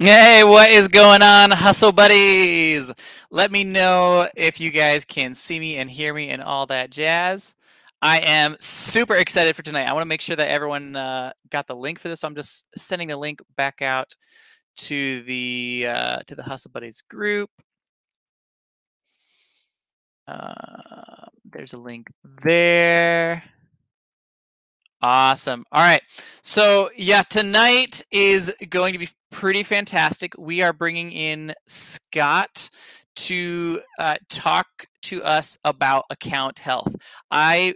Hey, what is going on, Hustle Buddies? Let me know if you guys can see me and hear me and all that jazz. I am super excited for tonight. I want to make sure that everyone got the link for this, so I'm just sending the link back out to the Hustle Buddies group. There's a link there. Awesome. All right. So yeah, tonight is going to be pretty fantastic. We are bringing in Scott to talk to us about account health. I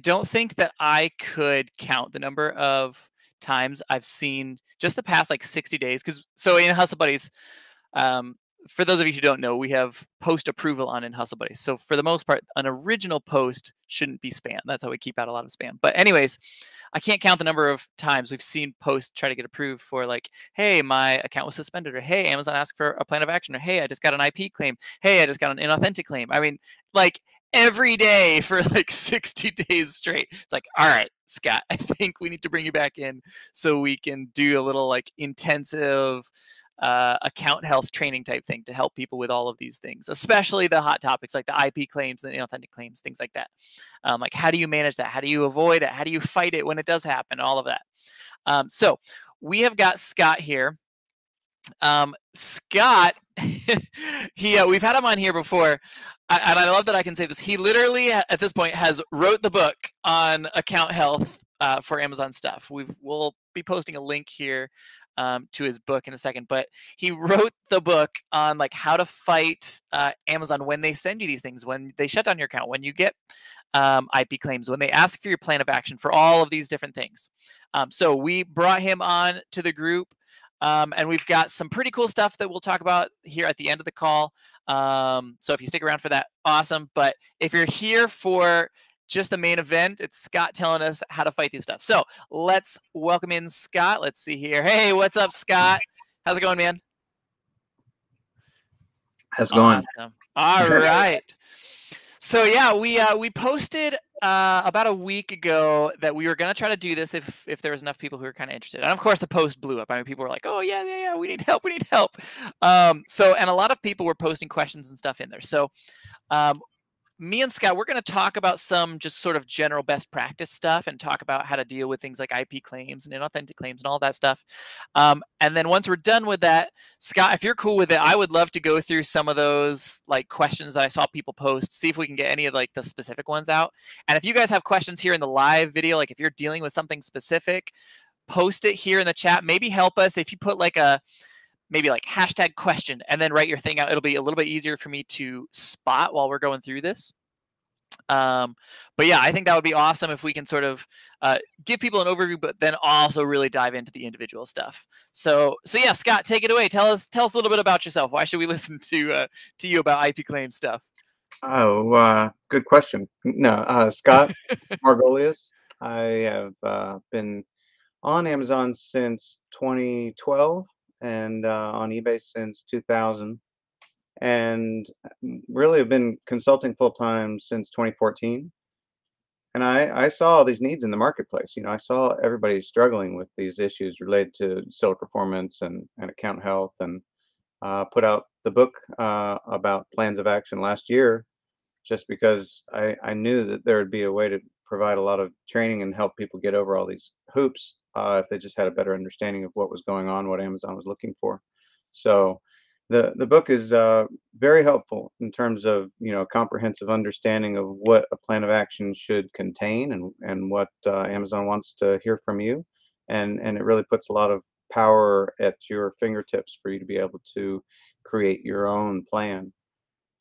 don't think that I could count the number of times I've seen just the past like 60 days. So in Hustle Buddies, for those of you who don't know, we have post approval on in Hustle Buddies. So for the most part, an original post shouldn't be spam. That's how we keep out a lot of spam. But anyways, I can't count the number of times we've seen posts try to get approved for like, hey, my account was suspended, or hey, Amazon asked for a plan of action, or hey, I just got an IP claim. Hey, I just got an inauthentic claim. I mean, like every day for like 60 days straight. It's like, all right, Scott, I think we need to bring you back in so we can do a little like intensive account health training type thing to help people with all of these things, especially the hot topics like the IP claims and the inauthentic claims, things like that. Like, how do you manage that? How do you avoid it? How do you fight it when it does happen? All of that. So we have got Scott here. Scott, we've had him on here before, and I love that I can say this. He literally, at this point, has wrote the book on account health for Amazon stuff. We'll be posting a link here to his book in a second, but he wrote the book on like how to fight Amazon when they send you these things, when they shut down your account, when you get IP claims, when they ask for your plan of action, for all of these different things. So we brought him on to the group And we've got some pretty cool stuff that we'll talk about here at the end of the call. So if you stick around for that, awesome. But if you're here for just the main event, it's Scott telling us how to fight these stuff. So let's welcome in Scott. Let's see here. Hey, what's up, Scott? How's it going, man? How's it going? Awesome. All right. So yeah, we posted about a week ago that we were going to try to do this if there was enough people who were kind of interested. And of course, the post blew up. I mean, people were like, oh, yeah, we need help, So, and a lot of people were posting questions and stuff in there. So me and Scott, we're going to talk about some just sort of general best practice stuff and talk about how to deal with things like IP claims and inauthentic claims and all that stuff. And then once we're done with that, Scott, if you're cool with it, I would love to go through some of those like questions that I saw people post, see if we can get any of like the specific ones out. And if you guys have questions here in the live video, like if you're dealing with something specific, post it here in the chat. Maybe help us if you put like a maybe like hashtag question and then write your thing out. It'll be a little bit easier for me to spot while we're going through this. But yeah, I think that would be awesome if we can sort of give people an overview, but then also really dive into the individual stuff. So yeah, Scott, take it away. Tell us a little bit about yourself. Why should we listen to you about IP claim stuff? Oh, good question. No, Scott Margolius. I have been on Amazon since 2012. And on eBay since 2000, and really have been consulting full-time since 2014. And I saw all these needs in the marketplace. You know, I saw everybody struggling with these issues related to seller performance and account health, and put out the book about plans of action last year, just because I knew that there would be a way to provide a lot of training and help people get over all these hoops if they just had a better understanding of what was going on, what Amazon was looking for. So the book is very helpful in terms of, you know, comprehensive understanding of what a plan of action should contain and what Amazon wants to hear from you. And it really puts a lot of power at your fingertips for you to be able to create your own plan.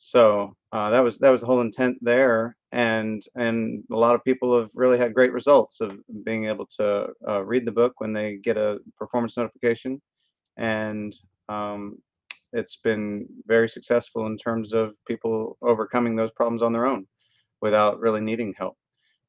So that was the whole intent there, and a lot of people have really had great results of being able to read the book when they get a performance notification, and it's been very successful in terms of people overcoming those problems on their own without really needing help.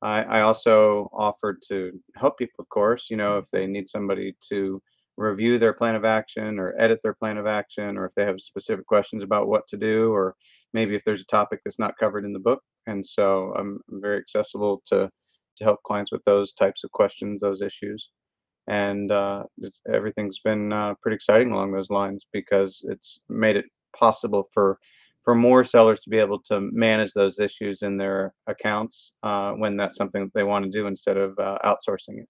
I also offered to help people, of course, you know, if they need somebody to review their plan of action or edit their plan of action, or if they have specific questions about what to do, or maybe if there's a topic that's not covered in the book. And so I'm very accessible to help clients with those types of questions, those issues. And everything's been pretty exciting along those lines, because it's made it possible for more sellers to be able to manage those issues in their accounts when that's something that they want to do instead of outsourcing it.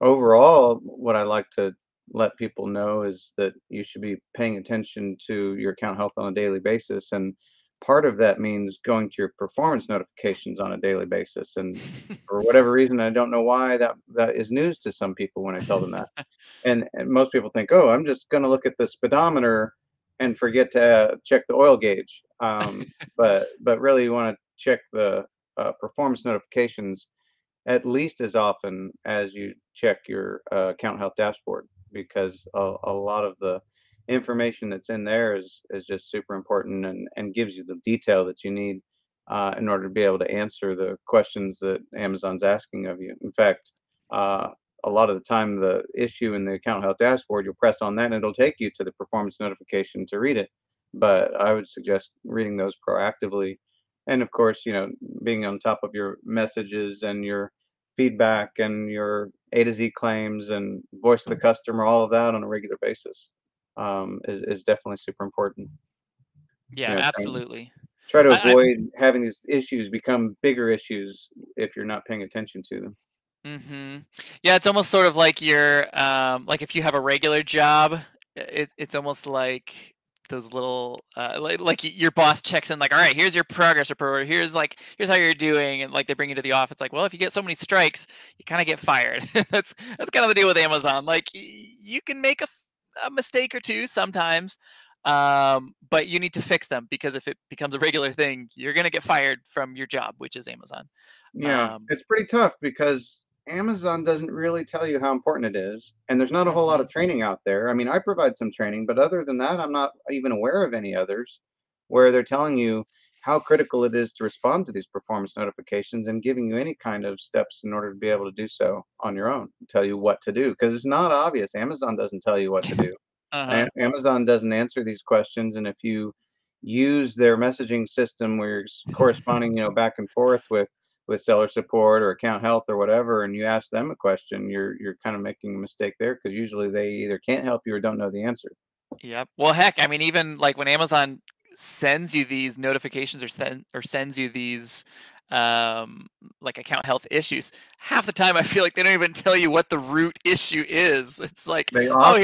Overall, what I like to let people know is that you should be paying attention to your account health on a daily basis. And part of that means going to your performance notifications on a daily basis. And for whatever reason, I don't know why that is news to some people when I tell them that. And most people think, oh, I'm just going to look at the speedometer and forget to check the oil gauge. But really, you want to check the performance notifications at least as often as you check your account health dashboard, because a lot of the information that's in there is just super important and gives you the detail that you need in order to be able to answer the questions that Amazon's asking of you. In fact, a lot of the time, the issue in the account health dashboard, you'll press on that and it'll take you to the performance notification to read it. But I would suggest reading those proactively. And of course, you know, being on top of your messages and your feedback and your A to Z claims and voice of the customer, all of that on a regular basis is definitely super important. Yeah, you know, absolutely. Try to avoid having these issues become bigger issues if you're not paying attention to them. Mm-hmm. Yeah, it's almost sort of like your like if you have a regular job, it's almost like those little like your boss checks in, like, all right, here's your progress report, here's how you're doing, and like they bring you to the office, like, well, if you get so many strikes, you kind of get fired. that's kind of the deal with Amazon. Like, you can make a mistake or two sometimes, but you need to fix them, because if it becomes a regular thing, you're gonna get fired from your job, which is Amazon. Yeah, it's pretty tough, because Amazon doesn't really tell you how important it is, and there's not a whole lot of training out there. I mean, I provide some training, but other than that, I'm not even aware of any others where they're telling you how critical it is to respond to these performance notifications and giving you any kind of steps in order to be able to do so on your own, tell you what to do, because it's not obvious. Amazon doesn't tell you what to do. Amazon doesn't answer these questions. And if you use their messaging system where you're corresponding, you know, back and forth with seller support or account health or whatever, and you ask them a question, you're kind of making a mistake there, because usually they either can't help you or don't know the answer. Yep. Well, heck, I mean, even like when Amazon sends you these notifications or sends you these like account health issues, half the time I feel like they don't even tell you what the root issue is. It's like, oh,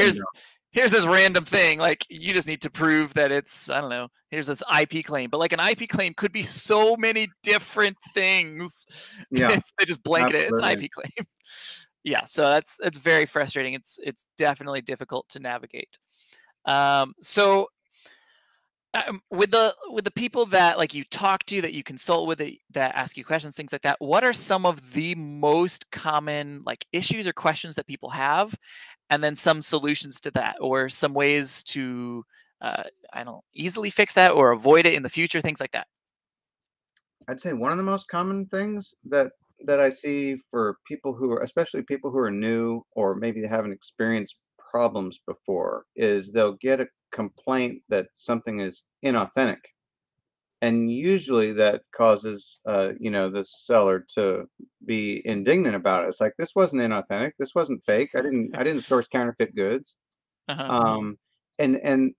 here's this random thing. Like, you just need to prove that it's, I don't know, here's this IP claim. But like an IP claim could be so many different things. Yeah. They just blanket it. It's an IP claim. Yeah. So that's very frustrating. It's definitely difficult to navigate. So with the people that like you talk to, that you consult with, that ask you questions, things like that, what are some of the most common like issues or questions that people have? And then some solutions to that, or some ways to, I don't know, easily fix that or avoid it in the future, things like that. I'd say one of the most common things that I see for people who are, especially people who are new or maybe they haven't experienced problems before, is they'll get a complaint that something is inauthentic. And usually that causes, you know, the seller to be indignant about it. It's like, this wasn't inauthentic. This wasn't fake. I didn't source counterfeit goods. And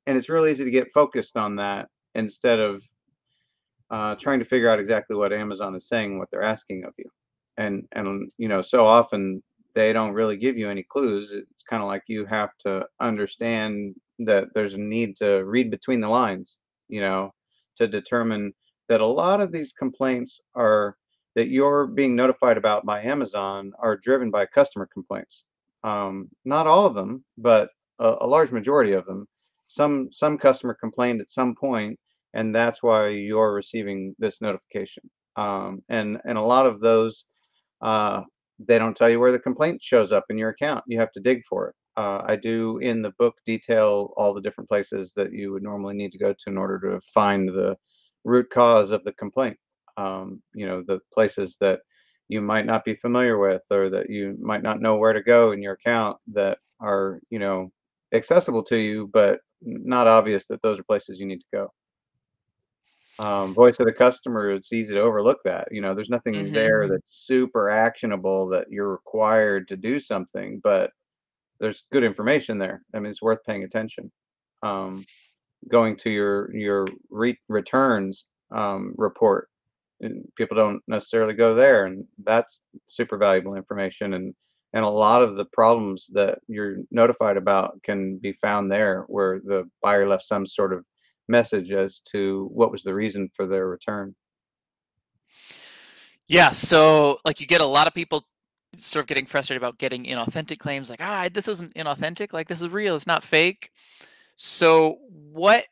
it's really easy to get focused on that instead of trying to figure out exactly what Amazon is saying, what they're asking of you. And you know, so often they don't really give you any clues. It's kind of like you have to understand that there's a need to read between the lines, you know, to determine that a lot of these complaints are that you're being notified about by Amazon are driven by customer complaints. Not all of them, but a large majority of them. Some customer complained at some point, and that's why you're receiving this notification. And a lot of those, they don't tell you where the complaint shows up in your account. You have to dig for it. I do in the book detail all the different places that you would normally need to go to in order to find the root cause of the complaint. You know, the places that you might not be familiar with, or that you might not know where to go in your account that are, you know, accessible to you, but not obvious that those are places you need to go. Voice of the customer, it's easy to overlook that. You know, there's nothing there that's super actionable that you're required to do something, but there's good information there. I mean, it's worth paying attention. Going to your returns report, and people don't necessarily go there, and that's super valuable information. And a lot of the problems that you're notified about can be found there, where the buyer left some sort of message as to what was the reason for their return. Yeah, so like you get a lot of people sort of getting frustrated about getting inauthentic claims, like, ah, this wasn't inauthentic, like this is real, it's not fake. So what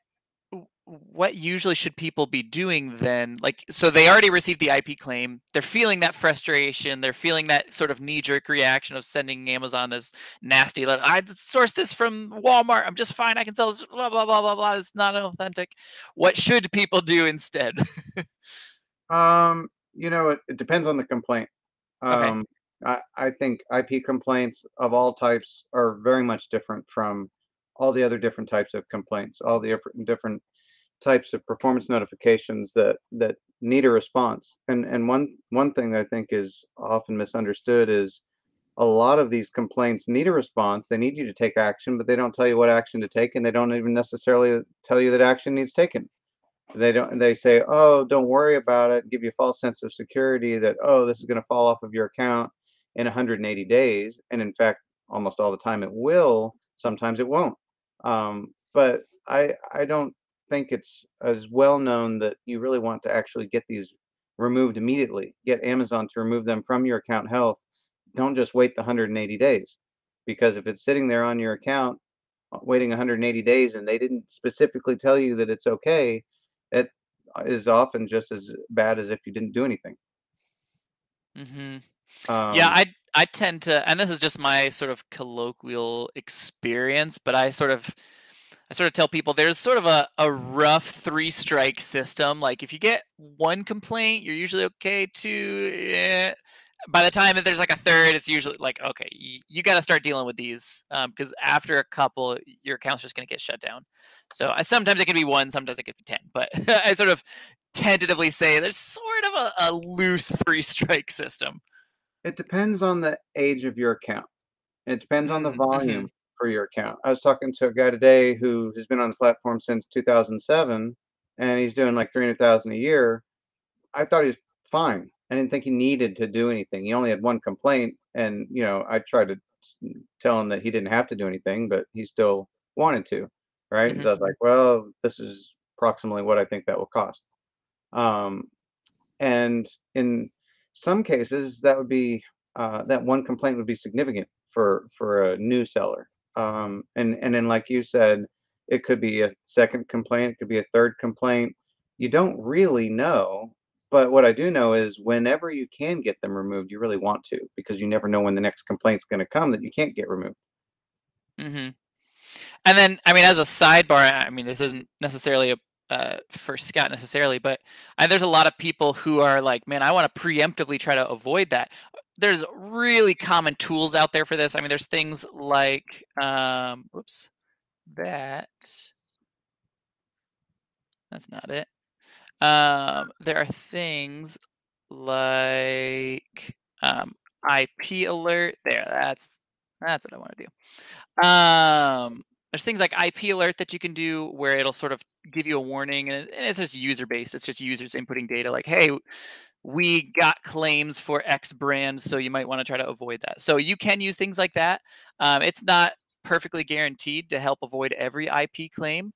usually should people be doing then? Like, so they already received the IP claim, they're feeling that frustration, they're feeling that sort of knee-jerk reaction of sending Amazon this nasty letter, I sourced this from Walmart, I'm just fine, I can sell this, blah, blah, blah, blah, blah, it's not authentic. What should people do instead? You know, it depends on the complaint. Okay. I think IP complaints of all types are very much different from all the other different types of complaints, all the different types of performance notifications that need a response. And one thing that I think is often misunderstood is a lot of these complaints need a response. They need you to take action, but they don't tell you what action to take, and they don't even necessarily tell you that action needs taken. They say, oh, don't worry about it, give you a false sense of security that, oh, this is going to fall off of your account in 180 days. And in fact, almost all the time it will, sometimes it won't. But I don't think it's as well known that you really want to actually get these removed immediately, get Amazon to remove them from your account health. Don't just wait the 180 days, because if it's sitting there on your account waiting 180 days and they didn't specifically tell you that it's okay, it is often just as bad as if you didn't do anything. Yeah, I I tend to, and this is just my sort of colloquial experience, but I sort of tell people there's sort of a rough three-strike system. Like if you get one complaint, you're usually okay. Two, eh. By the time that there's like a third, it's usually like, okay, you got to start dealing with these because after a couple, your account's just going to get shut down. So sometimes it can be one, sometimes it could be 10, but I sort of tentatively say there's sort of a loose three-strike system. It depends on the age of your account. It depends on the volume. Mm-hmm. For your account. I was talking to a guy today who has been on the platform since 2007 and he's doing like 300,000 a year. I thought he was fine. I didn't think he needed to do anything. He only had one complaint and, you know, I tried to tell him that he didn't have to do anything, but he still wanted to, right? Mm-hmm. So I was like, well, this is approximately what I think that will cost. And in some cases that would be, that one complaint would be significant for a new seller. And then, like you said, it could be a second complaint, it could be a third complaint. You don't really know, but what I do know is whenever you can get them removed, you really want to, because you never know when the next complaint's going to come that you can't get removed. Mm-hmm. And then, I mean, as a sidebar, I mean, this isn't necessarily for Scott necessarily, but there's a lot of people who are like, man, I want to preemptively try to avoid that. There's really common tools out there for this. I mean, there's things like, whoops, that's not it. There are things like IP alert. There, that's what I want to do. There's things like IP alert that you can do where it'll sort of give you a warning, and it's just user-based. It's just users inputting data like, hey, we got claims for X brand, so you might want to try to avoid that. So you can use things like that. It's not perfectly guaranteed to help avoid every IP claim.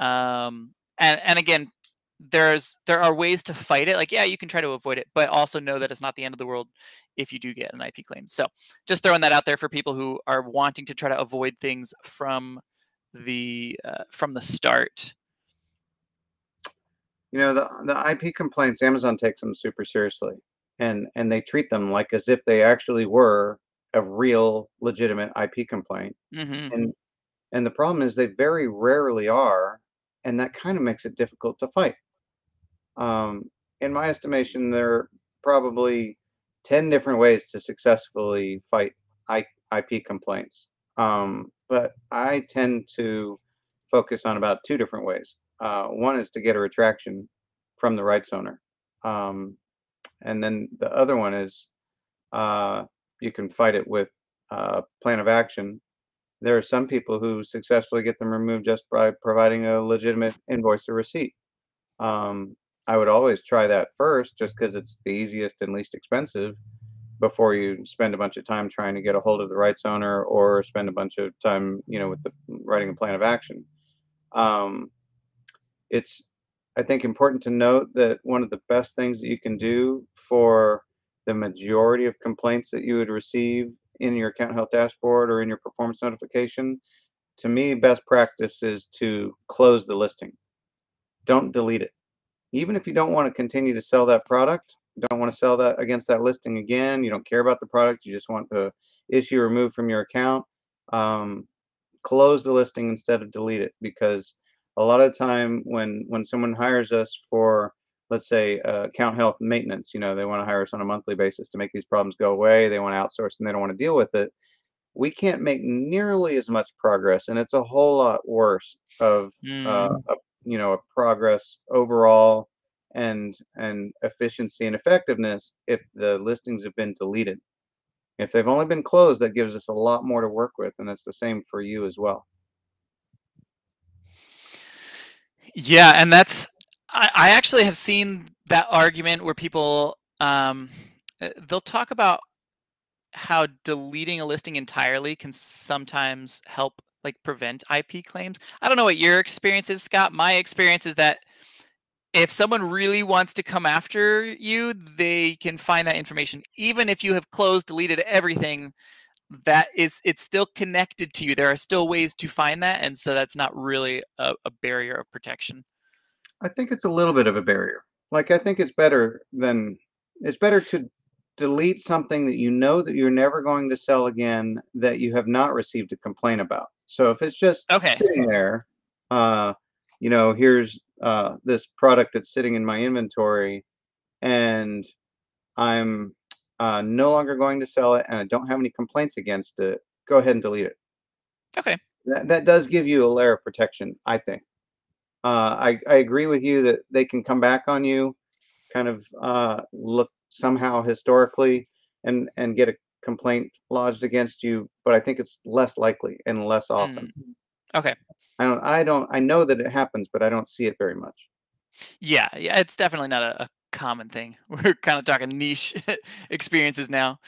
And again, there are ways to fight it. Like, yeah, you can try to avoid it, but also know that it's not the end of the world if you do get an IP claim. So just throwing that out there for people who are wanting to try to avoid things from the start. You know, the IP complaints, Amazon takes them super seriously, and they treat them like as if they actually were a real legitimate IP complaint. Mm-hmm. And the problem is they very rarely are, and that kind of makes it difficult to fight. In my estimation, there are probably 10 different ways to successfully fight IP complaints. But I tend to focus on about two different ways. One is to get a retraction from the rights owner. And then the other one is you can fight it with a plan of action. There are some people who successfully get them removed just by providing a legitimate invoice or receipt. I would always try that first just because it's the easiest and least expensive before you spend a bunch of time trying to get a hold of the rights owner or spend a bunch of time, you know, with the writing a plan of action. It's, I think, important to note that one of the best things that you can do for the majority of complaints that you would receive in your account health dashboard or in your performance notification, to me, best practice is to close the listing. Don't delete it. Even if you don't want to continue to sell that product, you don't want to sell that against that listing again, you don't care about the product, you just want the issue removed from your account, close the listing instead of delete it, because a lot of the time when someone hires us for, let's say, account health maintenance, you know, they want to hire us on a monthly basis to make these problems go away. They want to outsource and they don't want to deal with it. We can't make nearly as much progress. And it's a whole lot worse of, you know, a progress overall and efficiency and effectiveness if the listings have been deleted. If they've only been closed, that gives us a lot more to work with. And that's the same for you as well. Yeah, and that's, I actually have seen that argument where people, they'll talk about how deleting a listing entirely can sometimes help like prevent IP claims. I don't know what your experience is, Scott. My experience is that if someone really wants to come after you, they can find that information. Even if you have closed, deleted everything, that is, it's still connected to you. There are still ways to find that. And so that's not really a barrier of protection. I think it's a little bit of a barrier. Like, I think it's better to delete something that you know that you're never going to sell again that you have not received a complaint about. So if it's just sitting there, you know, here's this product that's sitting in my inventory and I'm no longer going to sell it and I don't have any complaints against it, go ahead and delete it. Okay. That does give you a layer of protection, I think. I agree with you that they can come back on you, kind of look somehow historically and get a complaint lodged against you, but I think it's less likely and less often. Okay. I know that it happens, but I don't see it very much. Yeah. Yeah. It's definitely not a common thing. We're kind of talking niche experiences now.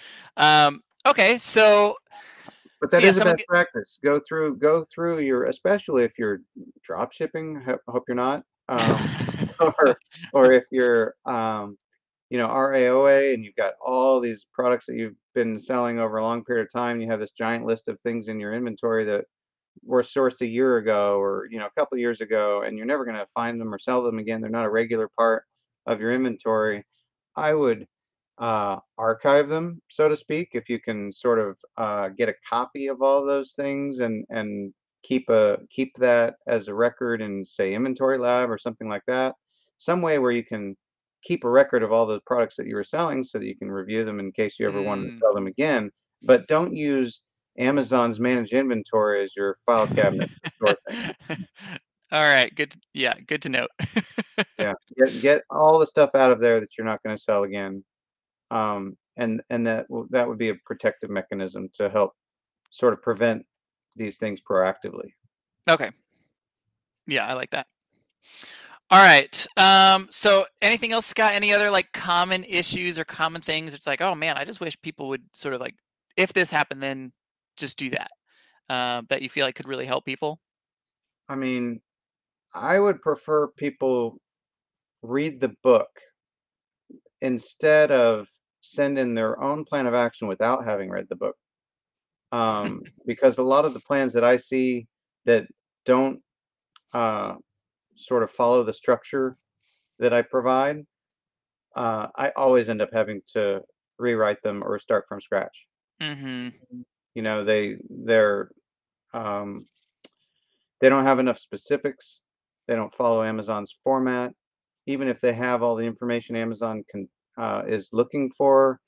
Okay. So, but that is a best practice. Go through your, especially if you're drop shipping, hope you're not, or if you're, you know, RAOA and you've got all these products that you've been selling over a long period of time. You have this giant list of things in your inventory that were sourced a year ago or, you know, a couple of years ago, and you're never going to find them or sell them again. They're not a regular part of your inventory. I would archive them, so to speak, if you can sort of get a copy of all those things and keep that as a record in, say, Inventory Lab or something like that. Some way where you can keep a record of all the products that you were selling so that you can review them in case you ever wanted to sell them again. But don't use Amazon's manage inventory as your file cabinet. Sort of thing. All right. Good. Yeah. Good to know. Yeah. Get all the stuff out of there that you're not going to sell again. And that would be a protective mechanism to help sort of prevent these things proactively. Okay. Yeah. I like that. All right. So anything else, Scott? Any other like common issues or common things? It's like, oh man, I just wish people would sort of like, if this happened, then just do that, that you feel like could really help people? I mean, I would prefer people read the book instead of send in their own plan of action without having read the book. Because a lot of the plans that I see that don't sort of follow the structure that I provide, I always end up having to rewrite them or start from scratch. Mm-hmm. You know, they don't have enough specifics. They don't follow Amazon's format. Even if they have all the information Amazon is looking for,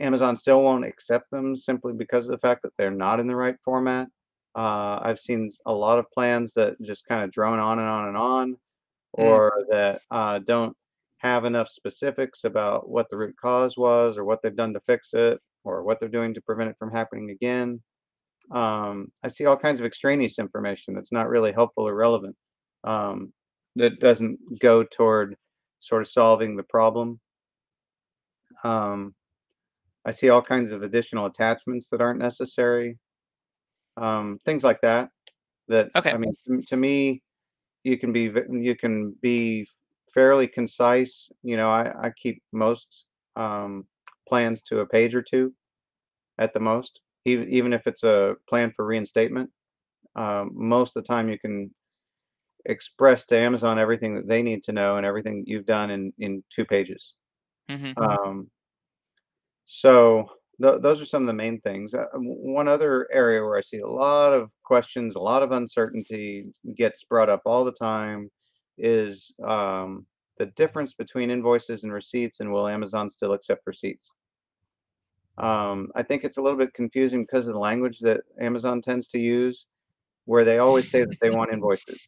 Amazon still won't accept them simply because of the fact that they're not in the right format. I've seen a lot of plans that just kind of drone on and on and on, or that don't have enough specifics about what the root cause was or what they've done to fix it or what they're doing to prevent it from happening again. I see all kinds of extraneous information that's not really helpful or relevant, that doesn't go toward sort of solving the problem. I see all kinds of additional attachments that aren't necessary, things like that. Okay. I mean, to me, you can be fairly concise. You know, I keep most plans to a page or two at the most. Even if it's a plan for reinstatement, most of the time you can express to Amazon everything that they need to know and everything you've done in 2 pages. Mm-hmm. So those are some of the main things. One other area where I see a lot of questions, a lot of uncertainty gets brought up all the time is the difference between invoices and receipts, and will Amazon still accept receipts? I think it's a little bit confusing because of the language that Amazon tends to use, where they always say that they want invoices.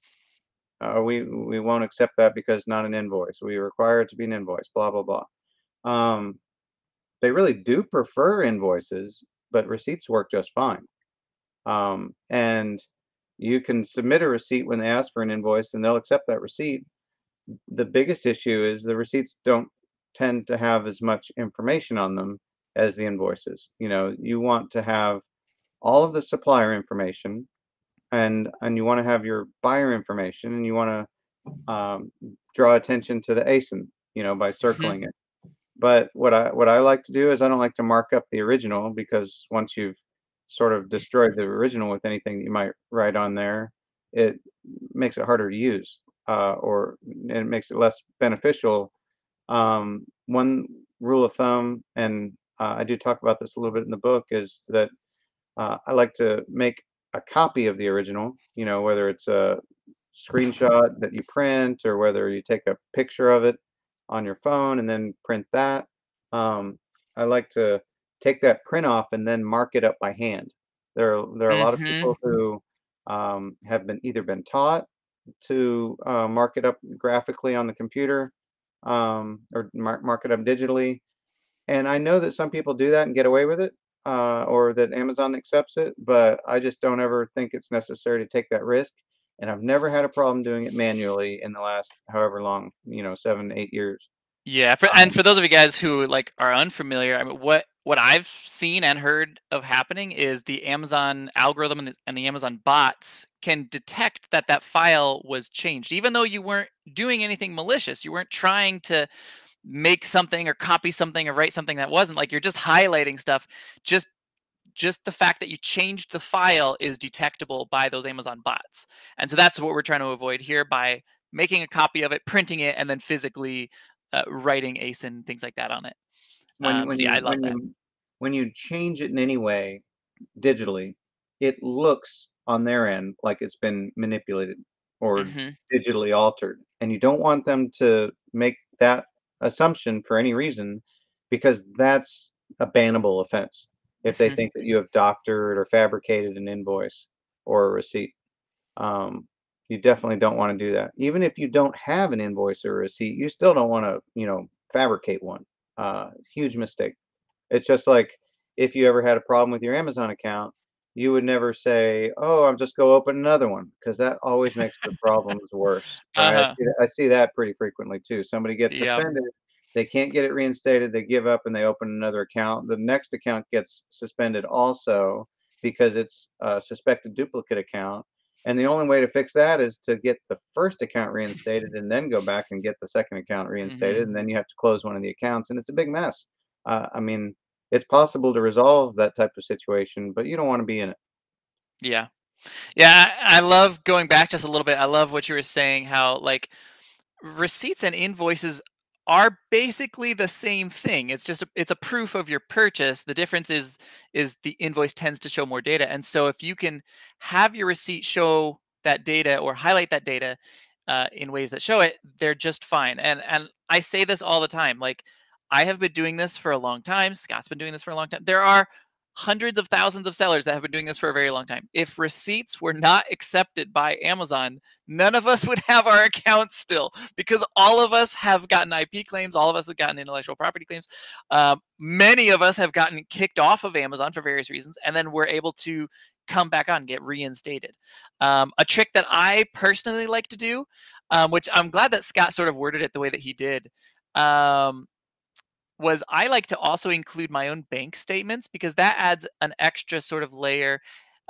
We won't accept that because not an invoice. We require it to be an invoice, blah, blah, blah. They really do prefer invoices, but receipts work just fine. And you can submit a receipt when they ask for an invoice and they'll accept that receipt. The biggest issue is the receipts don't tend to have as much information on them as the invoices. You know, you want to have all of the supplier information, and you want to have your buyer information, and you want to draw attention to the ASIN, you know, by circling it. But what I like to do is I don't like to mark up the original, because once you've sort of destroyed the original with anything that you might write on there, it makes it harder to use, or it makes it less beneficial. One rule of thumb, and I do talk about this a little bit in the book, is that I like to make a copy of the original, you know, whether it's a screenshot that you print or whether you take a picture of it on your phone and then print that. I like to take that print off and then mark it up by hand. There are a lot of people who have been either been taught to mark it up graphically on the computer or mark it up digitally. And I know that some people do that and get away with it, or that Amazon accepts it, but I just don't ever think it's necessary to take that risk. And I've never had a problem doing it manually in the last however long, you know, 7, 8 years. Yeah, and for those of you guys who like are unfamiliar, I mean, what I've seen and heard of happening is the Amazon algorithm and the Amazon bots can detect that that file was changed, even though you weren't doing anything malicious. You weren't trying to make something or copy something or write something that wasn't. Like, you're just highlighting stuff. Just the fact that you changed the file is detectable by those Amazon bots. And so that's what we're trying to avoid here by making a copy of it, printing it, and then physically writing ASIN, things like that on it. When you change it in any way digitally, it looks on their end like it's been manipulated or digitally altered. And you don't want them to make that assumption for any reason, because that's a bannable offense if they think that you have doctored or fabricated an invoice or a receipt. You definitely don't want to do that. Even if you don't have an invoice or a receipt, you still don't want to, you know, fabricate one. Huge mistake. It's just like if you ever had a problem with your Amazon account, you would never say, "Oh, I'm just go open another one," because that always makes the problems worse. Right? I see that pretty frequently too. Somebody gets suspended, they can't get it reinstated, they give up and they open another account. The next account gets suspended also because it's a suspected duplicate account. And the only way to fix that is to get the first account reinstated and then go back and get the second account reinstated. And then you have to close one of the accounts, and it's a big mess. I mean, it's possible to resolve that type of situation, but you don't want to be in it. Yeah. Yeah. I love going back just a little bit. I love what you were saying, how like receipts and invoices are basically the same thing. It's just, it's a proof of your purchase. The difference is the invoice tends to show more data. And so if you can have your receipt show that data or highlight that data in ways that show it, they're just fine. And I say this all the time, like I have been doing this for a long time. Scott's been doing this for a long time. There are hundreds of thousands of sellers that have been doing this for a very long time. If receipts were not accepted by Amazon, none of us would have our accounts still, because all of us have gotten IP claims. All of us have gotten intellectual property claims. Many of us have gotten kicked off of Amazon for various reasons, and then we're able to come back on, get reinstated. A trick that I personally like to do, which I'm glad that Scott sort of worded it the way that he did, was I like to also include my own bank statements, because that adds an extra sort of layer.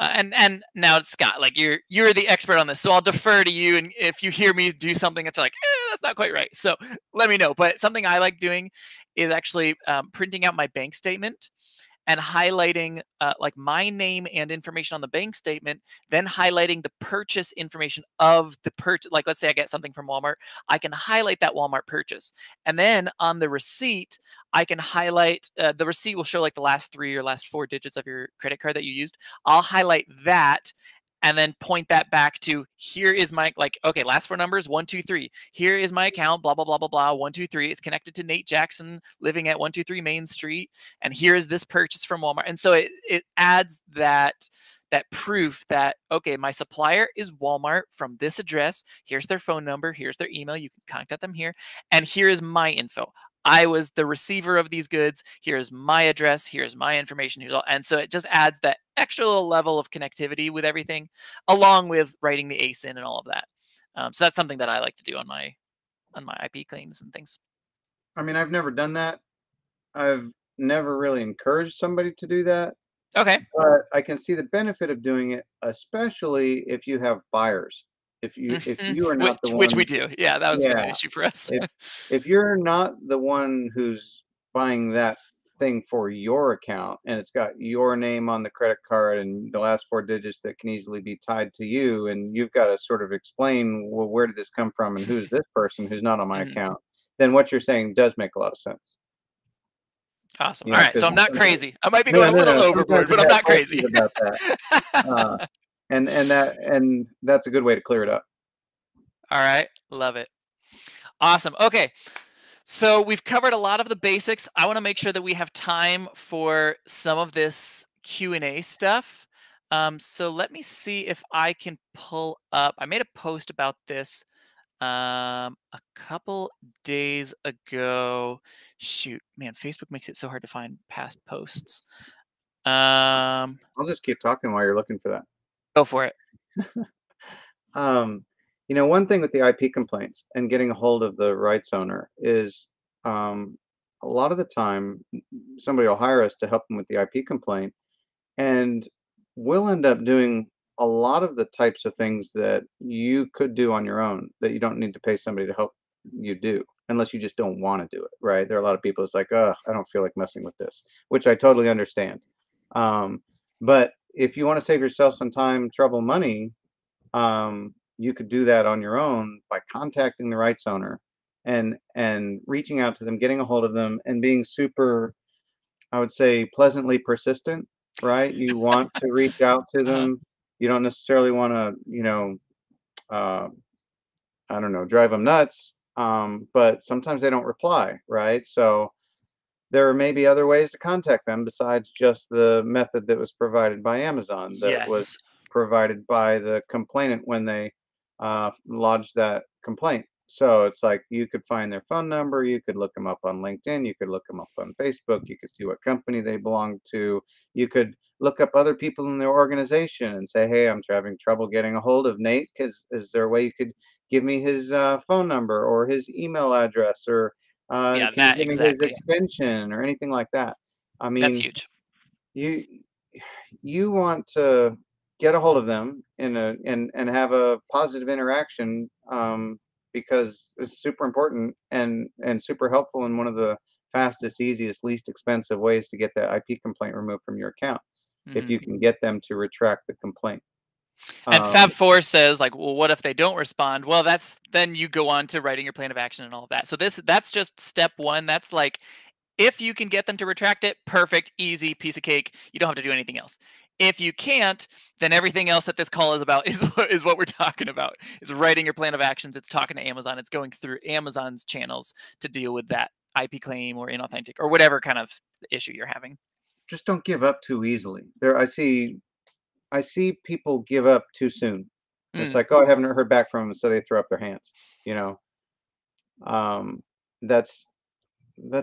And now, Scott, like you're the expert on this, so I'll defer to you. And if you hear me do something that's like, that's not quite right, so let me know. But something I like doing is actually printing out my bank statement and highlighting like my name and information on the bank statement, then highlighting the purchase information of the purchase. Like, let's say I get something from Walmart, I can highlight that Walmart purchase. And then on the receipt, I can highlight, the receipt will show like the last 3 or last 4 digits of your credit card that you used. I'll highlight that and then point that back to, here is my, like, okay, last 4 numbers, 1, 2, 3. Here is my account, blah, blah, blah, blah, blah, 1, 2, 3. It's connected to Nate Jackson living at 123 Main Street. And here is this purchase from Walmart. And so it adds that proof that, okay, my supplier is Walmart from this address. Here's their phone number. Here's their email. You can contact them here. And here is my info. I was the receiver of these goods. Here's my address. Here's my information. Here's all. And so it just adds that extra little level of connectivity with everything, along with writing the ASIN and all of that. So that's something that I like to do on my IP claims and things. I mean, I've never done that. I've never really encouraged somebody to do that. Okay. But I can see the benefit of doing it, especially if you have buyers. If you are not the one, which we do, yeah, that was an issue for us. if you're not the one who's buying that thing for your account, and it's got your name on the credit card and the last 4 digits that can easily be tied to you, and you've got to sort of explain, well, where did this come from and who's this person who's not on my account, then what you're saying does make a lot of sense. Awesome. All right. So I'm not crazy. I might be going a little overboard, but I'm not crazy about that. And that's a good way to clear it up. All right. Love it. Awesome. Okay. So we've covered a lot of the basics. I want to make sure that we have time for some of this Q&A stuff. So let me see if I can pull up. I made a post about this a couple days ago. Shoot, man, Facebook makes it so hard to find past posts. I'll just keep talking while you're looking for that. Go for it. You know, one thing with the IP complaints and getting a hold of the rights owner is a lot of the time somebody will hire us to help them with the IP complaint, and we'll end up doing a lot of the types of things that you could do on your own that you don't need to pay somebody to help you do, unless you just don't want to do it, right? There are a lot of people that's like, oh, I don't feel like messing with this, which I totally understand. But if you want to save yourself some time, trouble, money, you could do that on your own by contacting the rights owner and reaching out to them, getting a hold of them, and being super, I would say, pleasantly persistent, right? You want to reach out to them. You don't necessarily want to, you know, I don't know, drive them nuts. But sometimes they don't reply, right? So there may be other ways to contact them besides just the method that was provided by Amazon, that was provided by the complainant when they lodged that complaint. So it's like you could find their phone number, you could look them up on LinkedIn, you could look them up on Facebook, you could see what company they belong to, you could look up other people in their organization and say, hey, I'm having trouble getting a hold of Nate. Is there a way you could give me his phone number or his email address, or can you give me his extension or anything like that? I mean, that's huge. You want to get a hold of them and have a positive interaction, because it's super important and super helpful, and one of the fastest, easiest, least expensive ways to get that IP complaint removed from your account, if you can get them to retract the complaint. And Fab4 says, like, well, what if they don't respond? Well, then you go on to writing your plan of action and all of that. So that's just step one. That's like, if you can get them to retract it, perfect, easy, piece of cake. You don't have to do anything else. If you can't, then everything else that this call is about is what we're talking about. It's writing your plan of actions. It's talking to Amazon. It's going through Amazon's channels to deal with that IP claim or inauthentic or whatever kind of issue you're having. Just don't give up too easily. I see people give up too soon. It's like, oh, I haven't heard back from them, so they throw up their hands. You know, that's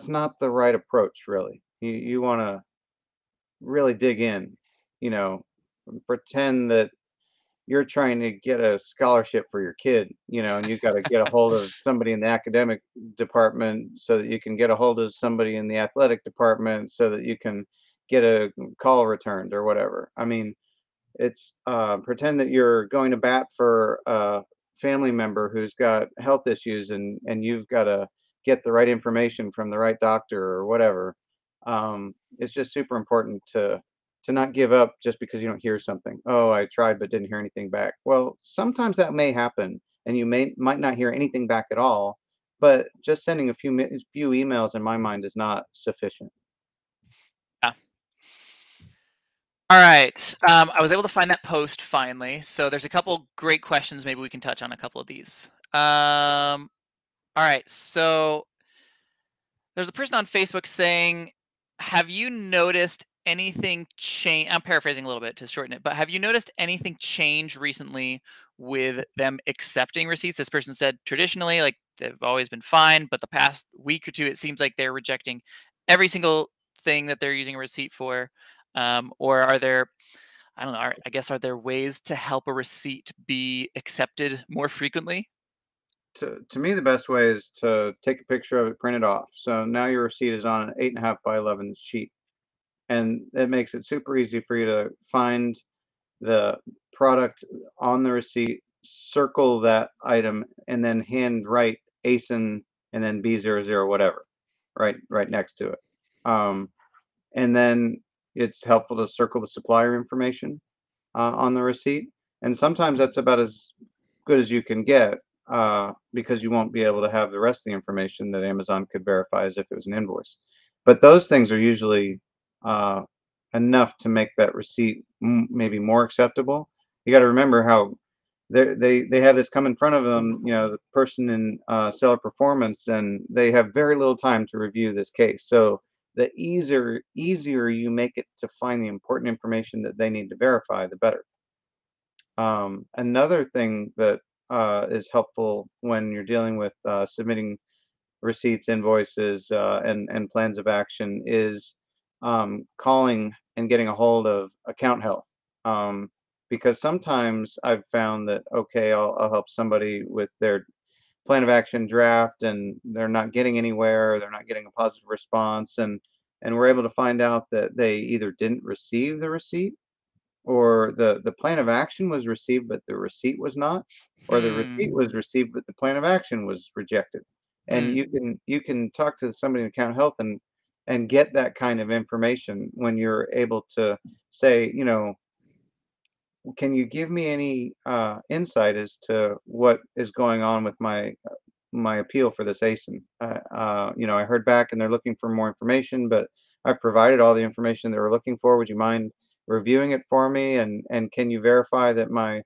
not the right approach, really. You want to really dig in. You know, pretend that you're trying to get a scholarship for your kid, you know, and you've got to get a hold of somebody in the academic department so that you can get a hold of somebody in the athletic department so that you can get a call returned or whatever. I mean, it's pretend that you're going to bat for a family member who's got health issues and you've got to get the right information from the right doctor or whatever. It's just super important to not give up just because you don't hear something. Oh, I tried, but didn't hear anything back. Well, sometimes that may happen and you might not hear anything back at all, but just sending a few emails in my mind is not sufficient. Yeah. All right. I was able to find that post finally. So there's a couple great questions. Maybe we can touch on a couple of these. All right. So there's a person on Facebook saying, have you noticed anything change? I'm paraphrasing a little bit to shorten it, but have you noticed anything change recently with them accepting receipts? This person said traditionally, like, they've always been fine, but the past week or two, it seems like they're rejecting every single thing that they're using a receipt for. Or are there, I don't know, are there ways to help a receipt be accepted more frequently? To me, the best way is to take a picture of it, print it off. So now your receipt is on an 8.5 by 11 sheet. And it makes it super easy for you to find the product on the receipt, circle that item, and then hand write ASIN and then B00 whatever, right next to it. And then it's helpful to circle the supplier information on the receipt. And sometimes that's about as good as you can get, because you won't be able to have the rest of the information that Amazon could verify as if it was an invoice. But those things are usually enough to make that receipt maybe more acceptable. You got to remember how they have this come in front of them, you know, the person in seller performance, and they have very little time to review this case. So the easier you make it to find the important information that they need to verify, the better. Another thing that is helpful when you're dealing with submitting receipts, invoices, and plans of action is calling and getting a hold of account health. Because sometimes I've found that, okay, I'll help somebody with their plan of action draft, and they're not getting anywhere, they're not getting a positive response, and we're able to find out that they either didn't receive the receipt, or the plan of action was received but the receipt was not, or the receipt was received but the plan of action was rejected. And you can talk to somebody in account health and get that kind of information when you're able to say, you know, can you give me any insight as to what is going on with my appeal for this ASIN? You know, I heard back and they're looking for more information, but I provided all the information they were looking for. Would you mind reviewing it for me? And can you verify that my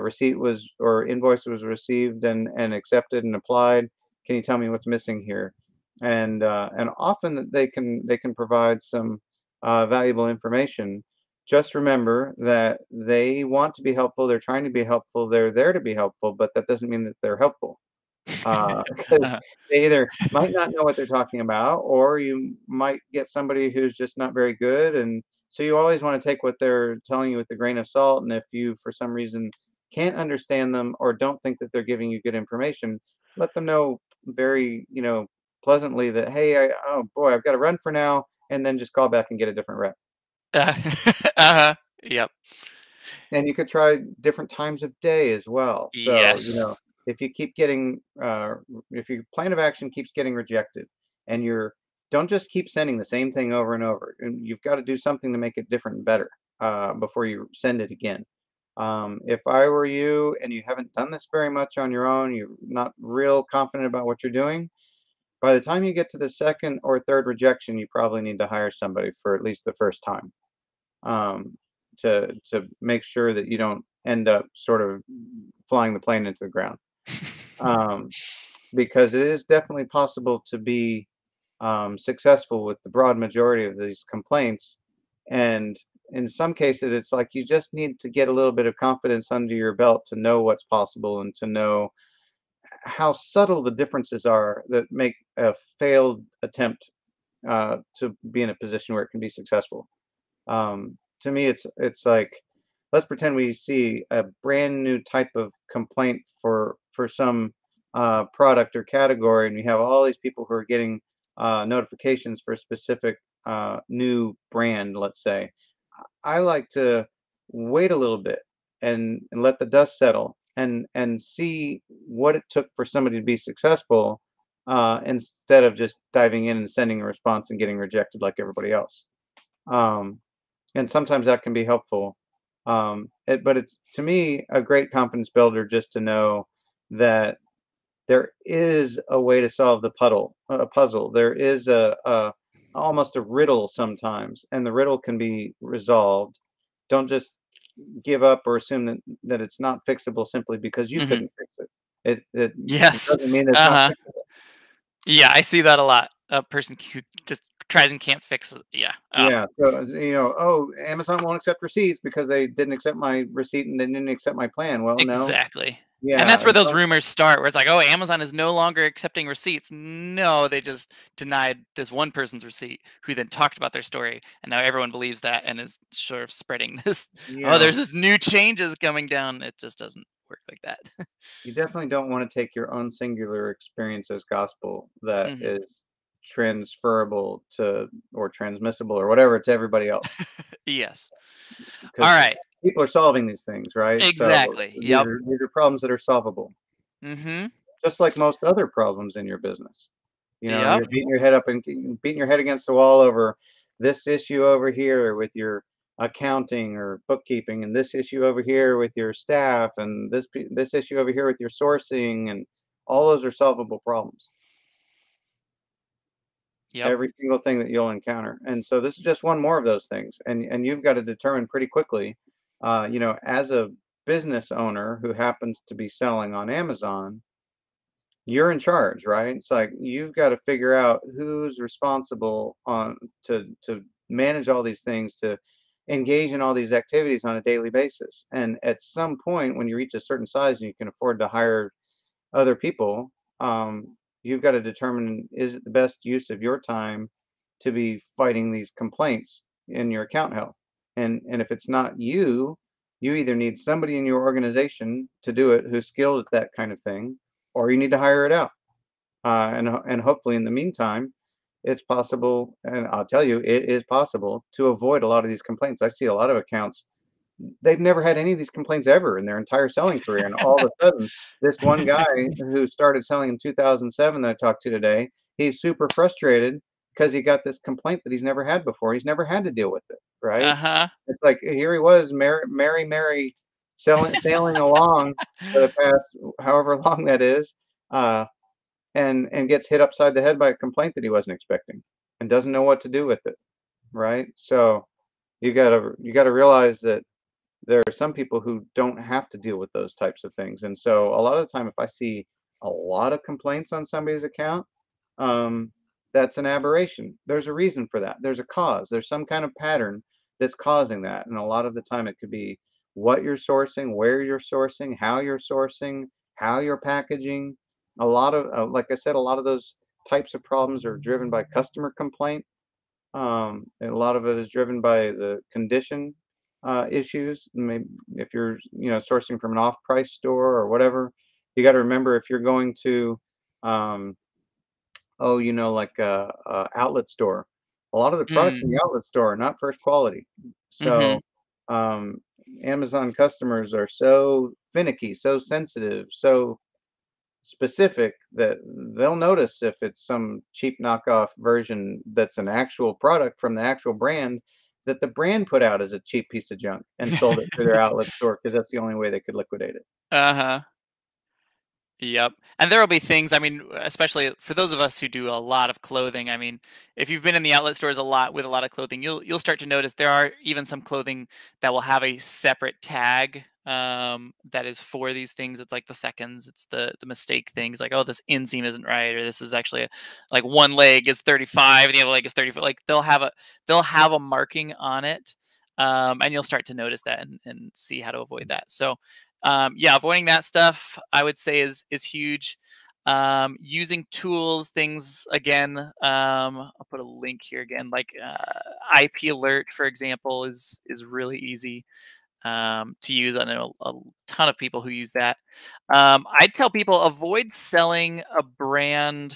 receipt was, or invoice was received and accepted and applied? Can you tell me what's missing here? And often they can provide some valuable information. Just remember that they want to be helpful. They're trying to be helpful. They're there to be helpful, but that doesn't mean that they're helpful. They either might not know what they're talking about, or you might get somebody who's just not very good. And so you always want to take what they're telling you with a grain of salt. And if you, for some reason, can't understand them or don't think that they're giving you good information, let them know very, you know, pleasantly that, hey, oh boy, I've got to run for now. And then just call back and get a different rep. Yep. And you could try different times of day as well. So, yes. You know, if you keep getting, if your plan of action keeps getting rejected, and don't just keep sending the same thing over and over. And you've got to do something to make it different and better before you send it again. If I were you, and you haven't done this very much on your own, you're not real confident about what you're doing, by the time you get to the second or third rejection, you probably need to hire somebody for at least the first time to make sure that you don't end up sort of flying the plane into the ground. Because it is definitely possible to be successful with the broad majority of these complaints. And in some cases, it's like you just need to get a little bit of confidence under your belt to know what's possible and to know how subtle the differences are that make a failed attempt to be in a position where it can be successful. To me, it's like, let's pretend we see a brand new type of complaint for some product or category, and we have all these people who are getting notifications for a specific new brand, let's say. I like to wait a little bit and let the dust settle, and see what it took for somebody to be successful, instead of just diving in and sending a response and getting rejected like everybody else. And sometimes that can be helpful. But it's, to me, a great confidence builder just to know that there is a way to solve the puzzle. There is almost a riddle sometimes, and the riddle can be resolved. Don't just give up or assume that it's not fixable simply because you couldn't fix it. It doesn't mean it's not fixable. Yeah, I see that a lot. A person who just tries and can't fix it. Yeah. Yeah. So, you know, oh, Amazon won't accept receipts because they didn't accept my receipt and they didn't accept my plan. Well, exactly. No. Exactly. Yeah. And that's where those rumors start, where it's like, oh, Amazon is no longer accepting receipts. No, they just denied this one person's receipt, who then talked about their story. And now everyone believes that and is sort of spreading this. Yeah. Oh, there's this new changes coming down. It just doesn't work like that. You definitely don't want to take your own singular experience as gospel that is transferable to, or transmissible, or whatever, to everybody else. Yes. All right. People are solving these things, right? Exactly. So these are problems that are solvable. Just like most other problems in your business. You know, you're beating your head up and beating your head against the wall over this issue over here with your accounting or bookkeeping, and this issue over here with your staff, and this issue over here with your sourcing, and all those are solvable problems. every single thing that you'll encounter. And so this is just one more of those things. And you've got to determine pretty quickly, you know, as a business owner who happens to be selling on Amazon, you're in charge, right? It's like, you've got to figure out who's responsible on to manage all these things, to engage in all these activities on a daily basis. And at some point when you reach a certain size and you can afford to hire other people, you've got to determine, is it the best use of your time to be fighting these complaints in your account health? And if it's not you, you either need somebody in your organization to do it who's skilled at that kind of thing, or you need to hire it out. And hopefully in the meantime, it's possible, and I'll tell you, it is possible to avoid a lot of these complaints. I see a lot of accounts, they've never had any of these complaints ever in their entire selling career. And all of a sudden, this one guy who started selling in 2007 that I talked to today, he's super frustrated because he got this complaint that he's never had before. He's never had to deal with it, right? Uh-huh. It's like, here he was, Mary, sailing along for the past however long that is, and gets hit upside the head by a complaint that he wasn't expecting and doesn't know what to do with it, right? So you gotta realize that there are some people who don't have to deal with those types of things. And so a lot of the time, if I see a lot of complaints on somebody's account, that's an aberration. There's a reason for that. There's a cause. There's some kind of pattern that's causing that. And a lot of the time it could be what you're sourcing, where you're sourcing, how you're sourcing, how you're packaging. A lot of, like I said, a lot of those types of problems are driven by customer complaint. And a lot of it is driven by the condition issues. Maybe if you're, you know, sourcing from an off-price store or whatever, you got to remember, if you're going to, like a outlet store, a lot of the products in the outlet store are not first quality. So Amazon customers are so finicky, so sensitive, so specific that they'll notice if it's some cheap knockoff version that's an actual product from the actual brand that the brand put out as a cheap piece of junk and sold it to their outlet store, because that's the only way they could liquidate it. Uh-huh. Yep. And there will be things, I mean, especially for those of us who do a lot of clothing. I mean, if you've been in the outlet stores a lot with a lot of clothing, you'll start to notice there are even some clothing that will have a separate tag that is for these things. It's like the seconds, it's the mistake things, like, oh, this inseam isn't right, or this is actually like one leg is 35 and the other leg is 34. Like they'll have a marking on it, and you'll start to notice that and see how to avoid that. So avoiding that stuff, I would say, is huge. Using tools, things, again, I'll put a link here again, like IP alert, for example, is really easy to use. I know a ton of people who use that. I tell people, avoid selling an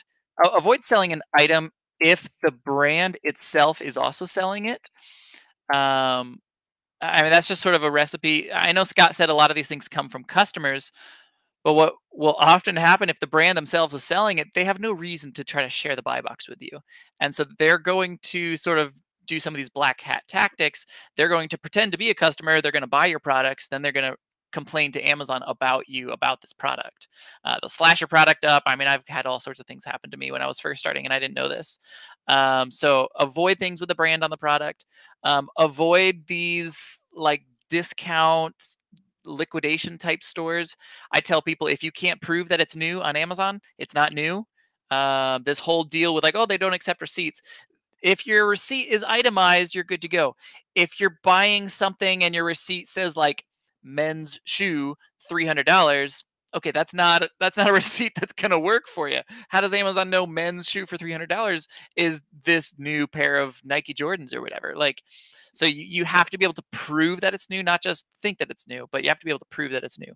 item if the brand itself is also selling it. I mean, that's just sort of a recipe. I know Scott said a lot of these things come from customers, but what will often happen, if the brand themselves is selling it, they have no reason to try to share the buy box with you. And so they're going to sort of do some of these black hat tactics. They're going to pretend to be a customer. They're going to buy your products. Then they're going to complain to Amazon about you, about this product. They'll slash your product up. I mean, I've had all sorts of things happen to me when I was first starting and I didn't know this. So avoid things with the brand on the product. Avoid these like discount liquidation type stores. I tell people, if you can't prove that it's new on Amazon, it's not new. This whole deal with like, oh, they don't accept receipts. If your receipt is itemized, you're good to go. If you're buying something and your receipt says like men's shoe, $300, okay, that's not a receipt that's gonna work for you. How does Amazon know men's shoe for $300 is this new pair of Nike Jordans or whatever? Like, so you have to be able to prove that it's new, not just think that it's new, but you have to be able to prove that it's new.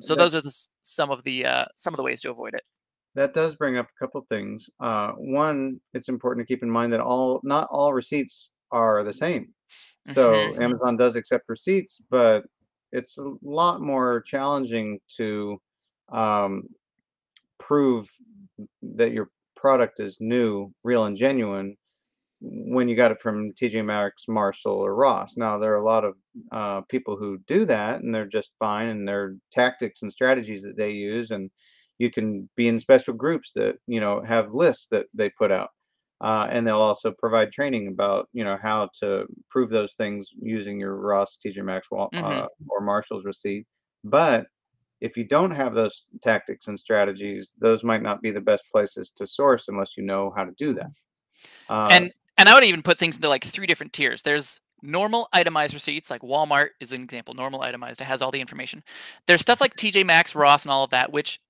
So those are some of the ways to avoid it. That does bring up a couple things. One, it's important to keep in mind that not all receipts are the same. So Amazon does accept receipts, but it's a lot more challenging to prove that your product is new, real and genuine when you got it from TJ Maxx, Marshall, or Ross. Now, there are a lot of people who do that, and they're just fine, and their tactics and strategies that they use, and you can be in special groups that, you know, have lists that they put out. And they'll also provide training about, you know, how to prove those things using your Ross, TJ Maxx, or Marshall's receipt. But if you don't have those tactics and strategies, those might not be the best places to source unless you know how to do that. And I would even put things into like three different tiers. There's normal itemized receipts, like Walmart is an example, normal itemized, it has all the information. There's stuff like TJ Maxx, Ross, and all of that, which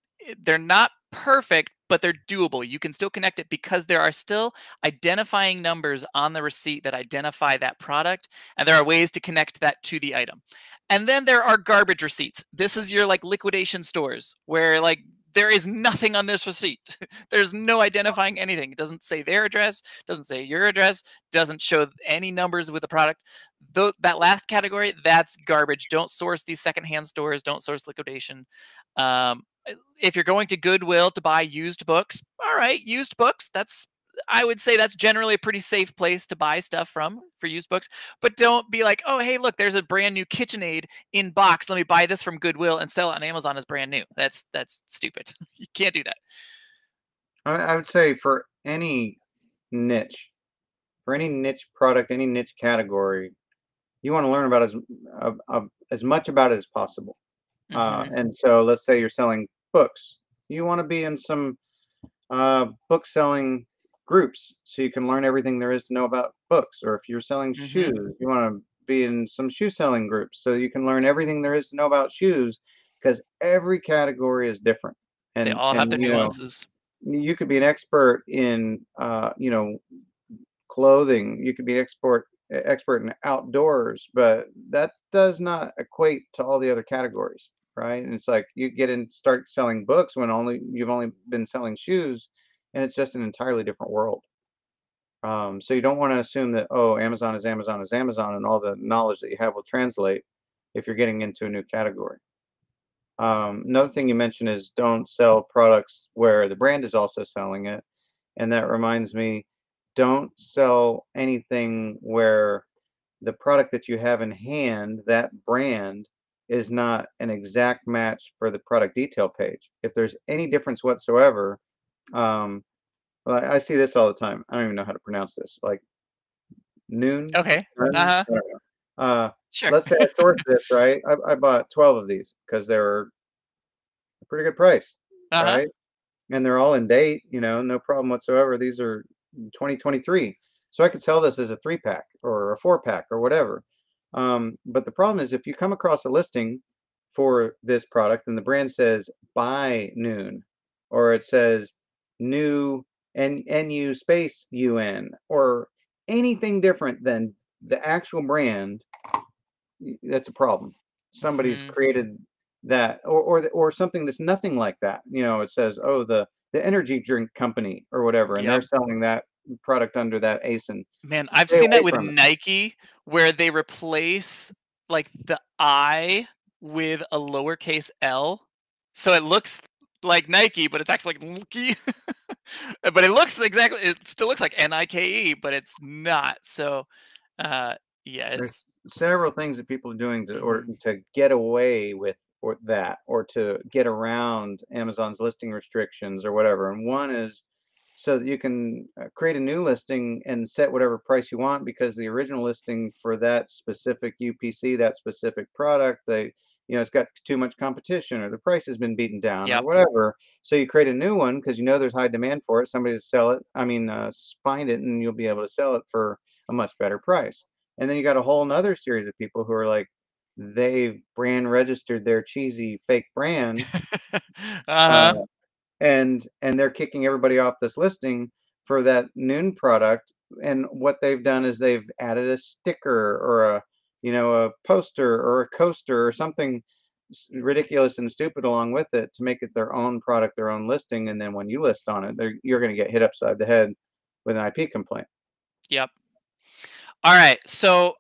they're not perfect, but they're doable. You can still connect it because there are still identifying numbers on the receipt that identify that product, and there are ways to connect that to the item. And then there are garbage receipts. This is your like liquidation stores where like there is nothing on this receipt. There's no identifying anything. It doesn't say their address, doesn't say your address, doesn't show any numbers with the product. Though that last category, that's garbage. Don't source these secondhand stores. Don't source liquidation. If you're going to Goodwill to buy used books, all right, used books, that's, I would say that's generally a pretty safe place to buy stuff from for used books, but don't be like, oh, hey, look, there's a brand new KitchenAid in box. Let me buy this from Goodwill and sell it on Amazon as brand new. That's stupid. You can't do that. I would say for any niche product, any niche category, you want to learn about as much about it as possible. And so let's say you're selling books. You want to be in some book selling groups so you can learn everything there is to know about books. Or if you're selling shoes, you want to be in some shoe selling groups so you can learn everything there is to know about shoes, because every category is different. And they all have their nuances. You could be an expert in, you know, clothing. You could be expert in outdoors, but that does not equate to all the other categories, right? And it's like you get in, start selling books when you've only been selling shoes, and it's just an entirely different world. So you don't want to assume that, oh, Amazon is Amazon is Amazon, and all the knowledge that you have will translate if you're getting into a new category. Another thing you mentioned is don't sell products where the brand is also selling it, and that reminds me, don't sell anything where the product that you have in hand, that brand, is not an exact match for the product detail page. If there's any difference whatsoever, well, I see this all the time. I don't even know how to pronounce this. Like noon. Okay. Sure. Let's say I sourced this, right? I bought 12 of these because they were a pretty good price, right? And they're all in date, you know, no problem whatsoever. These are 2023, so I could sell this as a 3-pack or a 4-pack or whatever. But the problem is, if you come across a listing for this product and the brand says by noon, or it says new NU space UN, or anything different than the actual brand, that's a problem. Somebody's created that, or something that's nothing like that. You know, it says, oh, the energy drink company or whatever, and they're selling that product under that ASIN. Man, I've seen that with Nike, where they replace like the I with a lowercase L, so it looks like Nike, but it's actually like Nike. But it looks exactly, it still looks like Nike, but it's not. So, yeah, there's several things that people are doing to to get away with that, or to get around Amazon's listing restrictions or whatever. And one is so that you can create a new listing and set whatever price you want, because the original listing for that specific UPC, that specific product, you know, it's got too much competition, or the price has been beaten down or whatever. So you create a new one because you know there's high demand for it. Somebody to sell it, find it, and you'll be able to sell it for a much better price. And then you got a whole nother series of people who are like, they've brand registered their cheesy fake brand, and they're kicking everybody off this listing for that noon product. And what they've done is they've added a sticker or a poster or a coaster or something ridiculous and stupid along with it to make it their own product, their own listing. And then when you list on it, you're going to get hit upside the head with an IP complaint. Yep. All right. So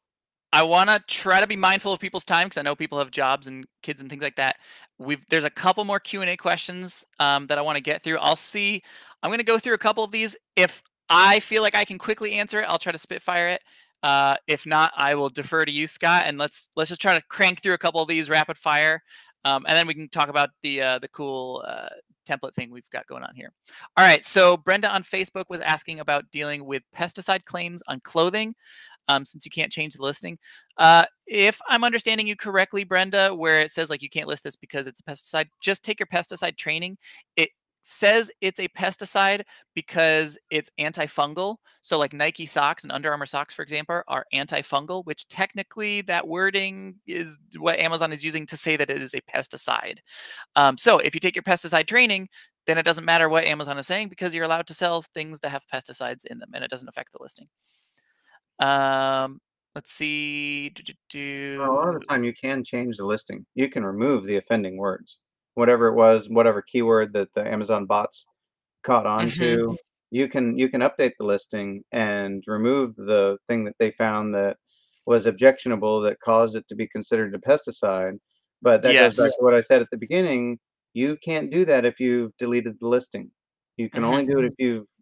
I want to try to be mindful of people's time, because I know people have jobs and kids and things like that. There's a couple more Q&A questions that I want to get through. I'm going to go through a couple of these. If I feel like I can quickly answer it, I'll try to spitfire it. If not, I will defer to you, Scott, and let's just try to crank through a couple of these rapid fire, and then we can talk about the cool template thing we've got going on here. All right, so Brenda on Facebook was asking about dealing with pesticide claims on clothing, since you can't change the listing. If I'm understanding you correctly, Brenda, where it says like you can't list this because it's a pesticide, just take your pesticide training. It says it's a pesticide because it's antifungal. So like Nike socks and Under Armour socks, for example, are antifungal, which technically that wording is what Amazon is using to say that it is a pesticide. So if you take your pesticide training, then it doesn't matter what Amazon is saying because you're allowed to sell things that have pesticides in them and it doesn't affect the listing. Let's see. Well, a lot of the time you can change the listing. You can remove the offending words. Whatever it was, whatever keyword that the Amazon bots caught on to, you can update the listing and remove the thing that they found that was objectionable that caused it to be considered a pesticide. But that goes back to what I said at the beginning. You can't do that if you've deleted the listing. You can only do it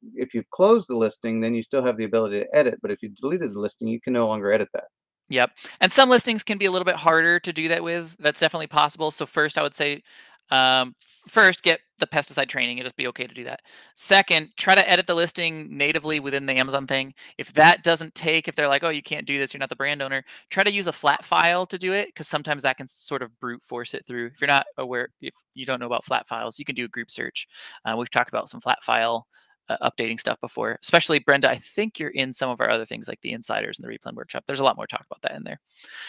if you've closed the listing. Then you still have the ability to edit. But if you deleted the listing, you can no longer edit that. Yep. And some listings can be a little bit harder to do that with. That's definitely possible. So first, I would say. First, get the pesticide training. It'll be okay to do that. Second, try to edit the listing natively within the Amazon thing. If that doesn't take, if they're like, oh, you can't do this, you're not the brand owner, try to use a flat file to do it because sometimes that can sort of brute force it through. If you're not aware, if you don't know about flat files, you can do a group search. We've talked about some flat file updating stuff before, especially Brenda. I think you're in some of our other things like the insiders and the replan workshop. There's a lot more talk about that in there.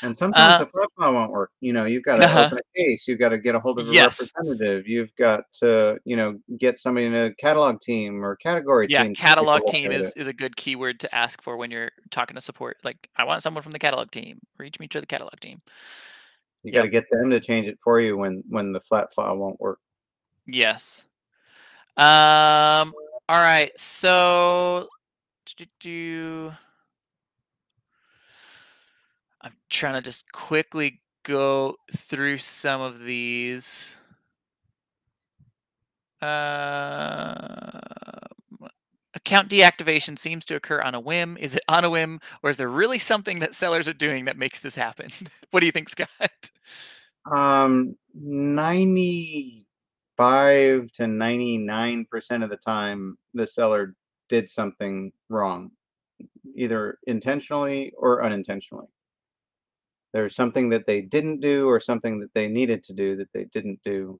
And sometimes the flat file won't work. You know, you've got to open a case. You've got to get a hold of a representative. You've got to, you know, get somebody in a catalog team or category team. Yeah, catalog team is a good keyword to ask for when you're talking to support. Like, I want someone from the catalog team. Reach me to the catalog team. You got to get them to change it for you when the flat file won't work. Yes. All right, so I'm trying to just quickly go through some of these. Account deactivation seems to occur on a whim. Is it on a whim, or is there really something that sellers are doing that makes this happen? What do you think, Scott? 95 to 99% of the time, the seller did something wrong, either intentionally or unintentionally. There's something that they didn't do or something that they needed to do that they didn't do,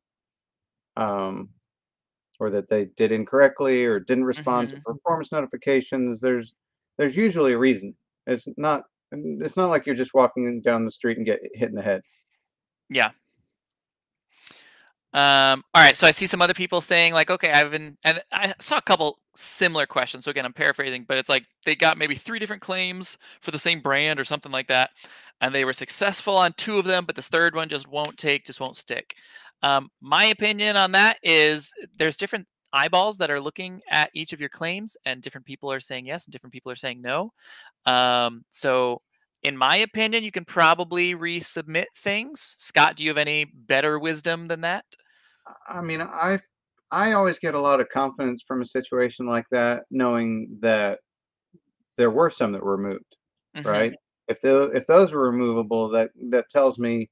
or that they did incorrectly or didn't respond to performance notifications. There's usually a reason. It's not like you're just walking down the street and get hit in the head. Yeah. All right, so I see some other people saying like, okay, and I saw a couple similar questions. So again, I'm paraphrasing, but it's like they got maybe 3 different claims for the same brand or something like that. And they were successful on 2 of them, but this 3rd one just won't take, just won't stick. My opinion on that is there's different eyeballs that are looking at each of your claims and different people are saying yes and different people are saying no. So in my opinion, you can probably resubmit things. Scott, do you have any better wisdom than that? I mean, I always get a lot of confidence from a situation like that, knowing that there were some that were removed, right? If those were removable, that tells me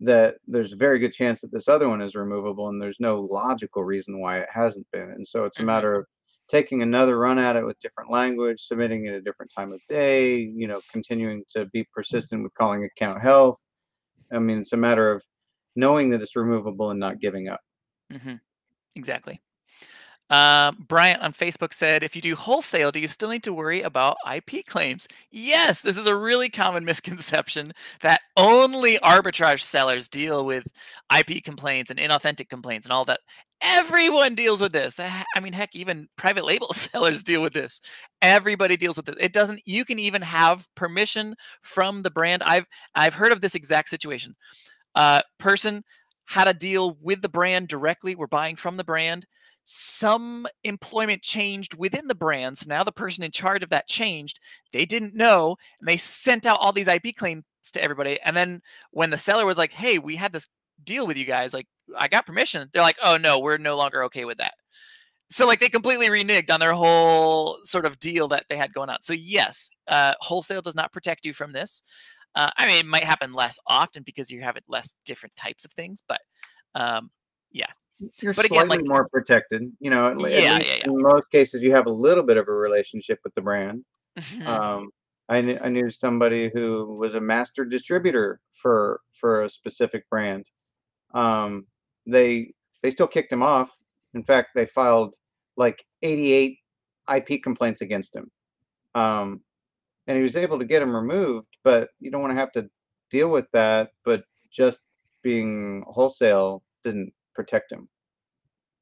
that there's a very good chance that this other one is removable, and there's no logical reason why it hasn't been. And so it's a matter of taking another run at it with different language, submitting at a different time of day, you know, continuing to be persistent with calling account health. I mean, it's a matter of knowing that it's removable and not giving up. Exactly. Bryant on Facebook said, if you do wholesale, do you still need to worry about IP claims? Yes, this is a really common misconception that only arbitrage sellers deal with IP complaints and inauthentic complaints and all that. Everyone deals with this. I mean, heck, even private label sellers deal with this. Everybody deals with this. It doesn't, you can even have permission from the brand. I've heard of this exact situation. Person had a deal with the brand directly. We're buying from the brand. Some employment changed within the brand. So now the person in charge of that changed. They didn't know. And they sent out all these IP claims to everybody. And then when the seller was like, hey, we had this deal with you guys, like I got permission. They're like, oh no, we're no longer okay with that. So like they completely reneged on their whole sort of deal that they had going on. So yes, wholesale does not protect you from this. I mean, it might happen less often because you have less different types of things, but yeah, You're but again, like, more protected, you know. At least in most cases, you have a little bit of a relationship with the brand. Mm-hmm. I knew somebody who was a master distributor for a specific brand. They still kicked him off. In fact, they filed like 88 IP complaints against him, and he was able to get him removed. But you don't want to have to deal with that. But just being wholesale didn't protect him.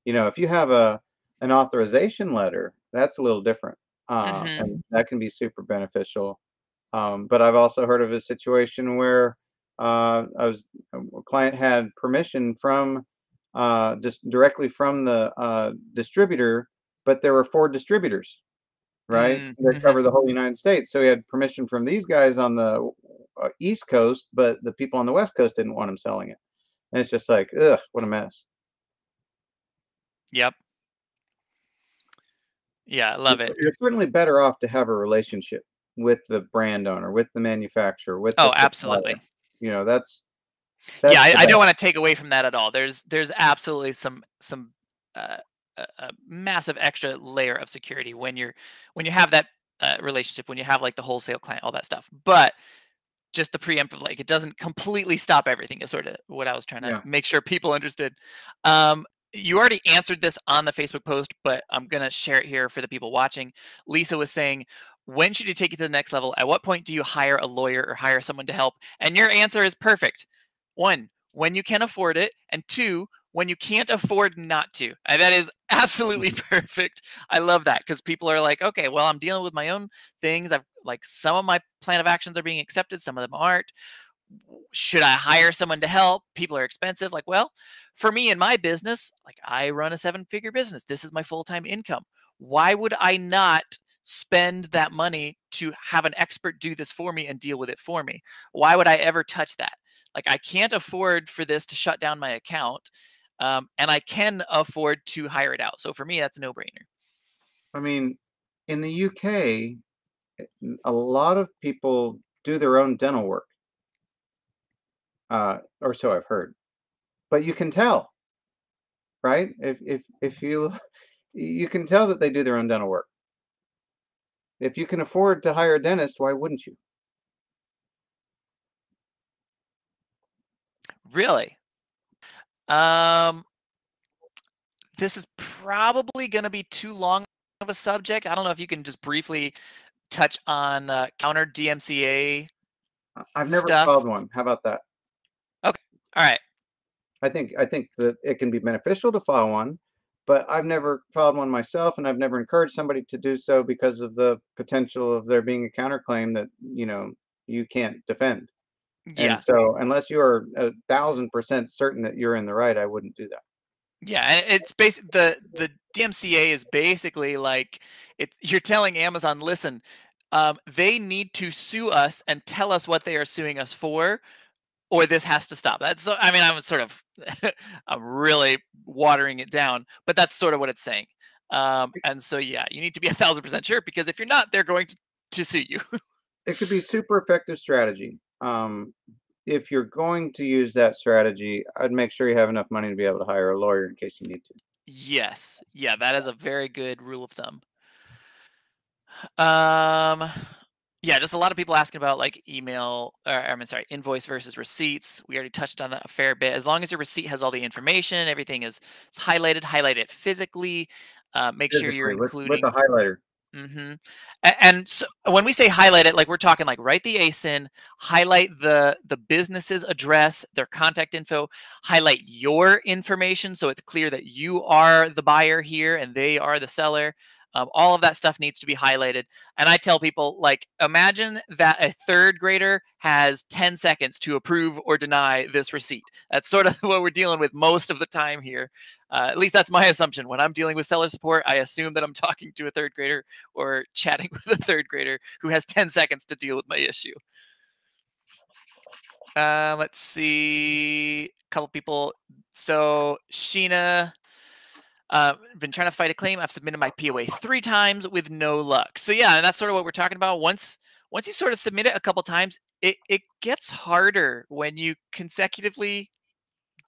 You know, if you have an authorization letter, that's a little different. And that can be super beneficial. But I've also heard of a situation where a client had permission from just directly from the distributor, but there were 4 distributors, right? Mm-hmm. They cover the whole United States. So he had permission from these guys on the East Coast, but the people on the West Coast didn't want him selling it. And it's just like, ugh, what a mess. Yep. Yeah, I love it. You're certainly better off to have a relationship with the brand owner, with the manufacturer, with the supplier. Absolutely. You know, that's I don't want to take away from that at all. There's absolutely a massive extra layer of security when you have that relationship, when you have like the wholesale client, all that stuff. But just the preemptive, like, it doesn't completely stop everything is sort of what I was trying to make sure people understood. You already answered this on the Facebook post, but I'm going to share it here for the people watching. Lisa was saying, when should you take it to the next level? At what point do you hire a lawyer or hire someone to help? And your answer is perfect. 1, when you can afford it. And 2, when you can't afford not to. And that is absolutely perfect. I love that, because people are like, okay, well, I'm dealing with my own things. I've like some of my plan of actions are being accepted. Some of them aren't. Should I hire someone to help? People are expensive. Like, well, for me in my business, like I run a 7-figure business. This is my full-time income. Why would I not spend that money to have an expert do this for me and deal with it for me? Why would I ever touch that? Like, I can't afford for this to shut down my account, and I can afford to hire it out. So for me, that's a no-brainer. I mean, in the UK, a lot of people do their own dental work. Or so I've heard, but you can tell, right? If you can tell that they do their own dental work. If you can afford to hire a dentist, why wouldn't you? Really? This is probably going to be too long of a subject. I don't know if you can just briefly touch on counter DMCA. I've never solved one. How about that? All right. I think that it can be beneficial to file one, but I've never filed one myself, and I've never encouraged somebody to do so because of the potential of there being a counterclaim that, you know, you can't defend. Yeah. And so unless you are 1,000% certain that you're in the right, I wouldn't do that. Yeah, and it's basically the DMCA is basically like you're telling Amazon, listen, they need to sue us and tell us what they are suing us for, or this has to stop. That's, I mean, I'm sort of, I'm really watering it down, but that's sort of what it's saying. And so, yeah, you need to be 1,000% sure, because if you're not, they're going to sue you. It could be super effective strategy. If you're going to use that strategy, I'd make sure you have enough money to be able to hire a lawyer in case you need to. Yes. Yeah, that is a very good rule of thumb. Yeah, just a lot of people asking about like email, or I mean, sorry, invoice versus receipts. We already touched on that a fair bit. As long as your receipt has all the information, everything is highlighted, highlight it physically. Make sure you're including with the highlighter. Mm-hmm. And so when we say highlight it, like we're talking like write the ASIN, highlight the business's address, their contact info, highlight your information so it's clear that you are the buyer here and they are the seller. All of that stuff needs to be highlighted. And I tell people, like, imagine that a 3rd grader has 10 seconds to approve or deny this receipt. That's sort of what we're dealing with most of the time here. At least that's my assumption. When I'm dealing with seller support, I assume that I'm talking to a 3rd grader or chatting with a 3rd grader who has 10 seconds to deal with my issue. Let's see. A couple people. So Sheena... been trying to fight a claim. I've submitted my POA 3 times with no luck. So yeah, and that's sort of what we're talking about. Once you sort of submit it a couple times, it gets harder when you consecutively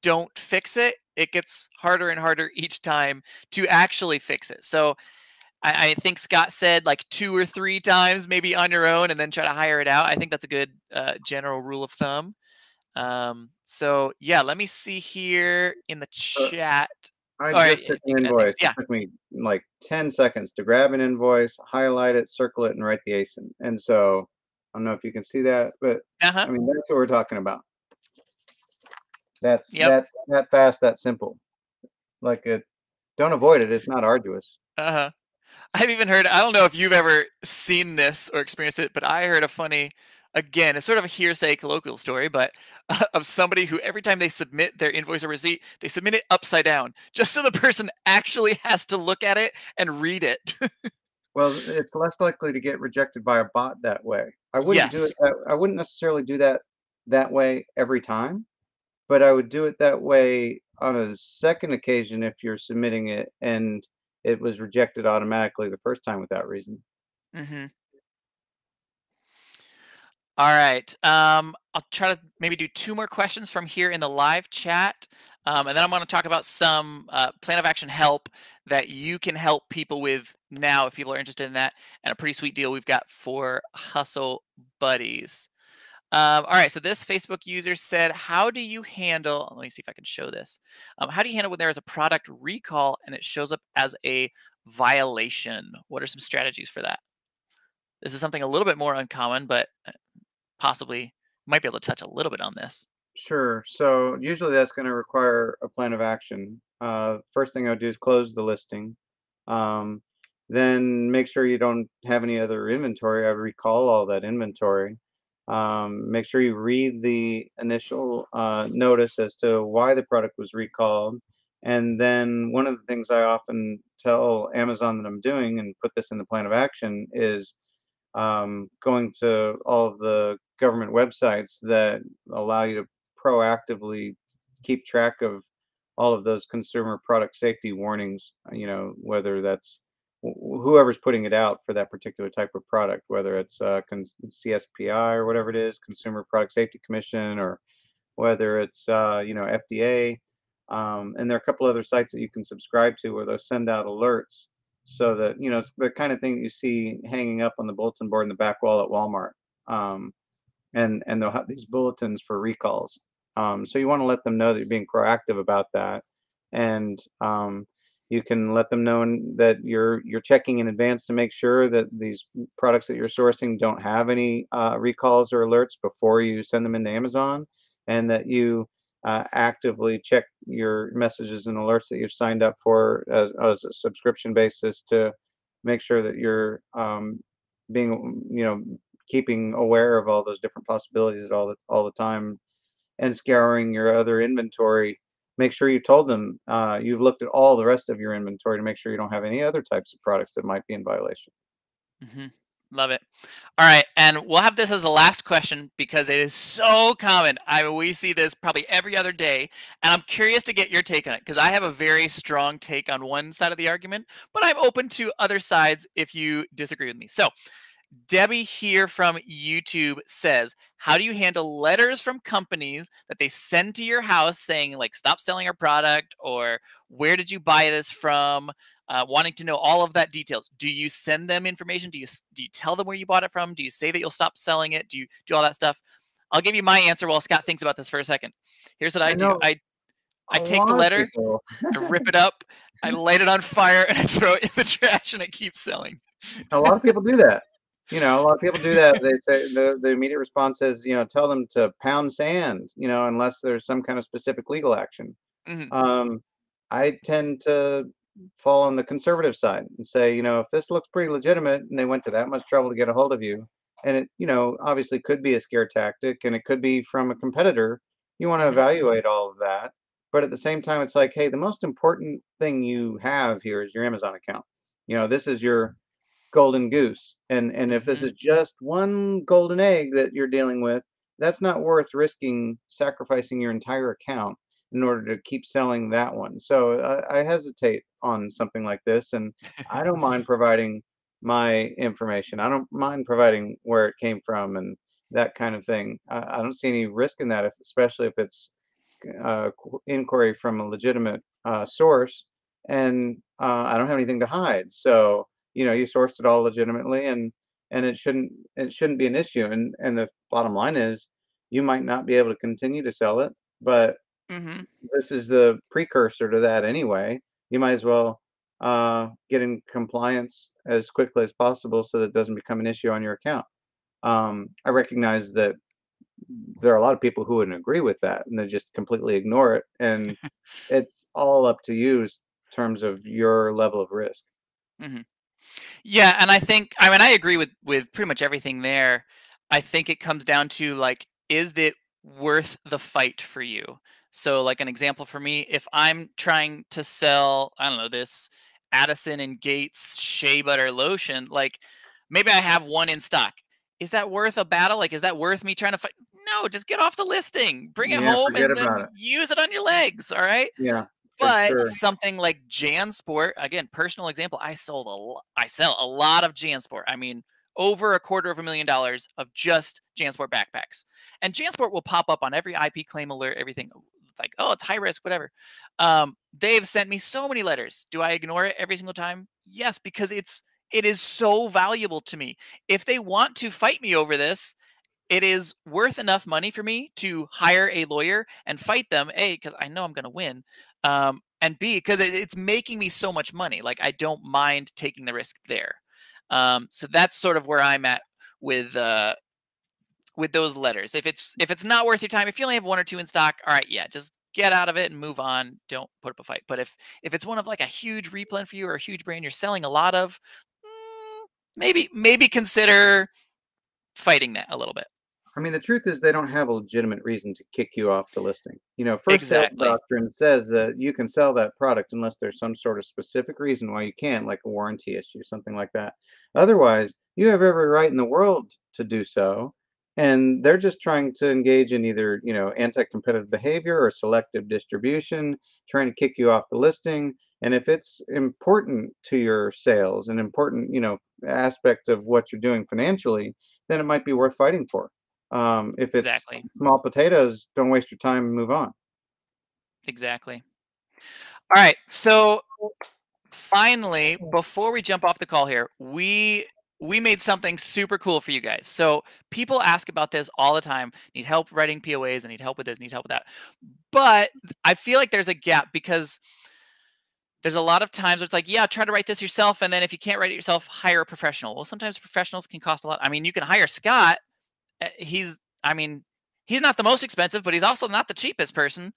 don't fix it. it gets harder and harder each time to actually fix it. So I think Scott said like 2 or 3 times, maybe on your own, and then try to hire it out. I think that's a good general rule of thumb. So yeah, let me see here in the chat. I just took an invoice. Yeah. It took me like 10 seconds to grab an invoice, highlight it, circle it, and write the ASIN. And so I don't know if you can see that, but I mean, that's what we're talking about. That's that fast, that simple. Like it, don't avoid it. It's not arduous. I've even heard, I don't know if you've ever seen this or experienced it, but I heard a funny, again, it's sort of a hearsay colloquial story, but of somebody who every time they submit their invoice or receipt, they submit it upside down, just so the person actually has to look at it and read it. Well, it's less likely to get rejected by a bot that way. I wouldn't do it. I wouldn't necessarily do that way every time, but I would do it that way on a second occasion if you're submitting it and it was rejected automatically the first time without reason. Mm-hmm. All right. I'll try to maybe do 2 more questions from here in the live chat. And then I'm going to talk about some plan of action help that you can help people with now if people are interested in that, and a pretty sweet deal we've got for Hustle Buddies. All right. So this Facebook user said, how do you handle, let me see if I can show this. How do you handle when there is a product recall and it shows up as a violation? What are some strategies for that? This is something a little bit more uncommon, but possibly might be able to touch a little bit on this. Sure. So usually that's going to require a plan of action. First thing I would do is close the listing. Then make sure you don't have any other inventory. I would recall all that inventory. Make sure you read the initial notice as to why the product was recalled. And then one of the things I often tell Amazon that I'm doing and put this in the plan of action is going to all of the government websites that allow you to proactively keep track of all of those consumer product safety warnings, you know, whether that's whoever's putting it out for that particular type of product, whether it's CSPI or whatever it is, Consumer Product Safety Commission, or whether it's, you know, FDA. And there are a couple other sites that you can subscribe to where they'll send out alerts so that, you know, it's the kind of thing that you see hanging up on the bulletin board in the back wall at Walmart. And they'll have these bulletins for recalls. So you want to let them know that you're being proactive about that. And, you can let them know that you're checking in advance to make sure that these products that you're sourcing don't have any recalls or alerts before you send them into Amazon, and that you actively check your messages and alerts that you've signed up for as a subscription basis to make sure that you're being, you know, keeping aware of all those different possibilities all the time, and scouring your other inventory. Make sure you told them you've looked at all the rest of your inventory to make sure you don't have any other types of products that might be in violation. Mm-hmm. Love it. All right. And we'll have this as the last question because it is so common. I mean, we see this probably every other day, and I'm curious to get your take on it because I have a very strong take on one side of the argument, but I'm open to other sides if you disagree with me. So Debbie here from YouTube says, how do you handle letters from companies that they send to your house saying like, stop selling our product, or where did you buy this from? Wanting to know all of that details. Do you send them information? Do you tell them where you bought it from? Do you say that you'll stop selling it? Do you do all that stuff? I'll give you my answer while Scott thinks about this for a second. Here's what I do. I take the letter, I rip it up, I light it on fire, and I throw it in the trash, and it keeps selling. A lot of people do that. You know, a lot of people do that. They say the immediate response is, you know, tell them to pound sand, you know, unless there's some kind of specific legal action. Mm-hmm. I tend to fall on the conservative side and say, you know, if this looks pretty legitimate and they went to that much trouble to get a hold of you, and it, you know, obviously could be a scare tactic and it could be from a competitor, you want to evaluate all of that. But at the same time, it's like, hey, the most important thing you have here is your Amazon account. You know, this is your golden goose, and if this is just one golden egg that you're dealing with, that's not worth risking sacrificing your entire account in order to keep selling that one. So I hesitate on something like this, and I don't mind providing my information. I don't mind providing where it came from and that kind of thing. I don't see any risk in that, especially if it's inquiry from a legitimate source, and I don't have anything to hide. So, you know, you sourced it all legitimately, and it shouldn't be an issue. And the bottom line is, you might not be able to continue to sell it, but this is the precursor to that anyway. You might as well get in compliance as quickly as possible so that it doesn't become an issue on your account. I recognize that there are a lot of people who wouldn't agree with that, and they just completely ignore it. And it's all up to you in terms of your level of risk. Mm-hmm. Yeah. And I think, I mean, I agree with pretty much everything there. I think it comes down to, like, is it worth the fight for you? So, like, an example for me, if I'm trying to sell, I don't know, this Addison and Gates Shea butter lotion, like, maybe I have one in stock. Is that worth a battle? Like, is that worth me trying to fight? No, just get off the listing, bring it home, and then use it on your legs. All right. Yeah. But something like JanSport, again, personal example, I sell a lot of JanSport. I mean, over $250,000 of just JanSport backpacks, and JanSport will pop up on every IP claim alert, everything. It's like, oh, it's high risk, whatever. They've sent me so many letters. Do I ignore it every single time? Yes, because it is so valuable to me. If they want to fight me over this, it is worth enough money for me to hire a lawyer and fight them. A, because I know I'm going to win, and B, because it's making me so much money. Like, I don't mind taking the risk there. So that's sort of where I'm at with those letters. If it's not worth your time, if you only have one or two in stock, all right, yeah, just get out of it and move on. Don't put up a fight. But if it's one of, like, a huge replen for you or a huge brand you're selling a lot of, maybe consider fighting that a little bit. I mean, the truth is, they don't have a legitimate reason to kick you off the listing. You know, first sale doctrine says that you can sell that product unless there's some sort of specific reason why you can't, like a warranty issue, something like that. Otherwise, you have every right in the world to do so. And they're just trying to engage in either, you know, anti-competitive behavior or selective distribution, trying to kick you off the listing. And if it's important to your sales, an important, you know, aspect of what you're doing financially, then it might be worth fighting for. If it's small potatoes, don't waste your time and move on. Exactly. All right. So finally, before we jump off the call here, we made something super cool for you guys. So people ask about this all the time. Need help writing POAs, I need help with this, need help with that. But I feel like there's a gap, because there's a lot of times where it's like, yeah, try to write this yourself. And then if you can't write it yourself, hire a professional. Well, sometimes professionals can cost a lot. I mean, you can hire Scott. He's not the most expensive, but he's also not the cheapest person.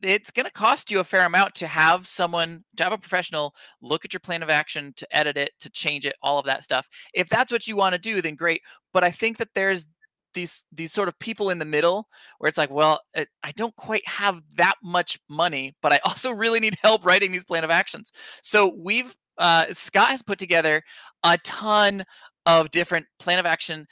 It's going to cost you a fair amount to have someone, to have a professional look at your plan of action, to edit it, to change it, all of that stuff. If that's what you want to do, then great. But I think that there's these sort of people in the middle where it's like, well, I don't quite have that much money, but I also really need help writing these plan of actions. So Scott has put together a ton of different plan of action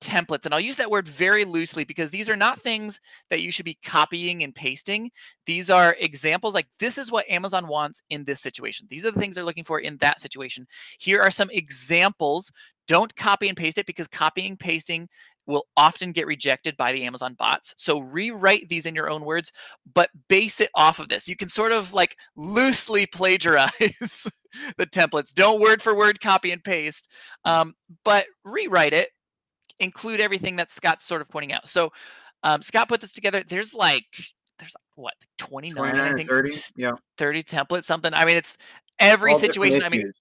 templates. And I'll use that word very loosely, because these are not things that you should be copying and pasting. These are examples, like, this is what Amazon wants in this situation. These are the things they're looking for in that situation. Here are some examples. Don't copy and paste it, because copying and pasting will often get rejected by the Amazon bots. So rewrite these in your own words, but base it off of this. You can sort of, like, loosely plagiarize the templates. Don't word for word copy and paste, but rewrite it. Include everything that Scott's sort of pointing out. So Scott put this together. There's what, 29, I think 30, yeah. 30 templates, something. I mean, it's every all situation. I mean,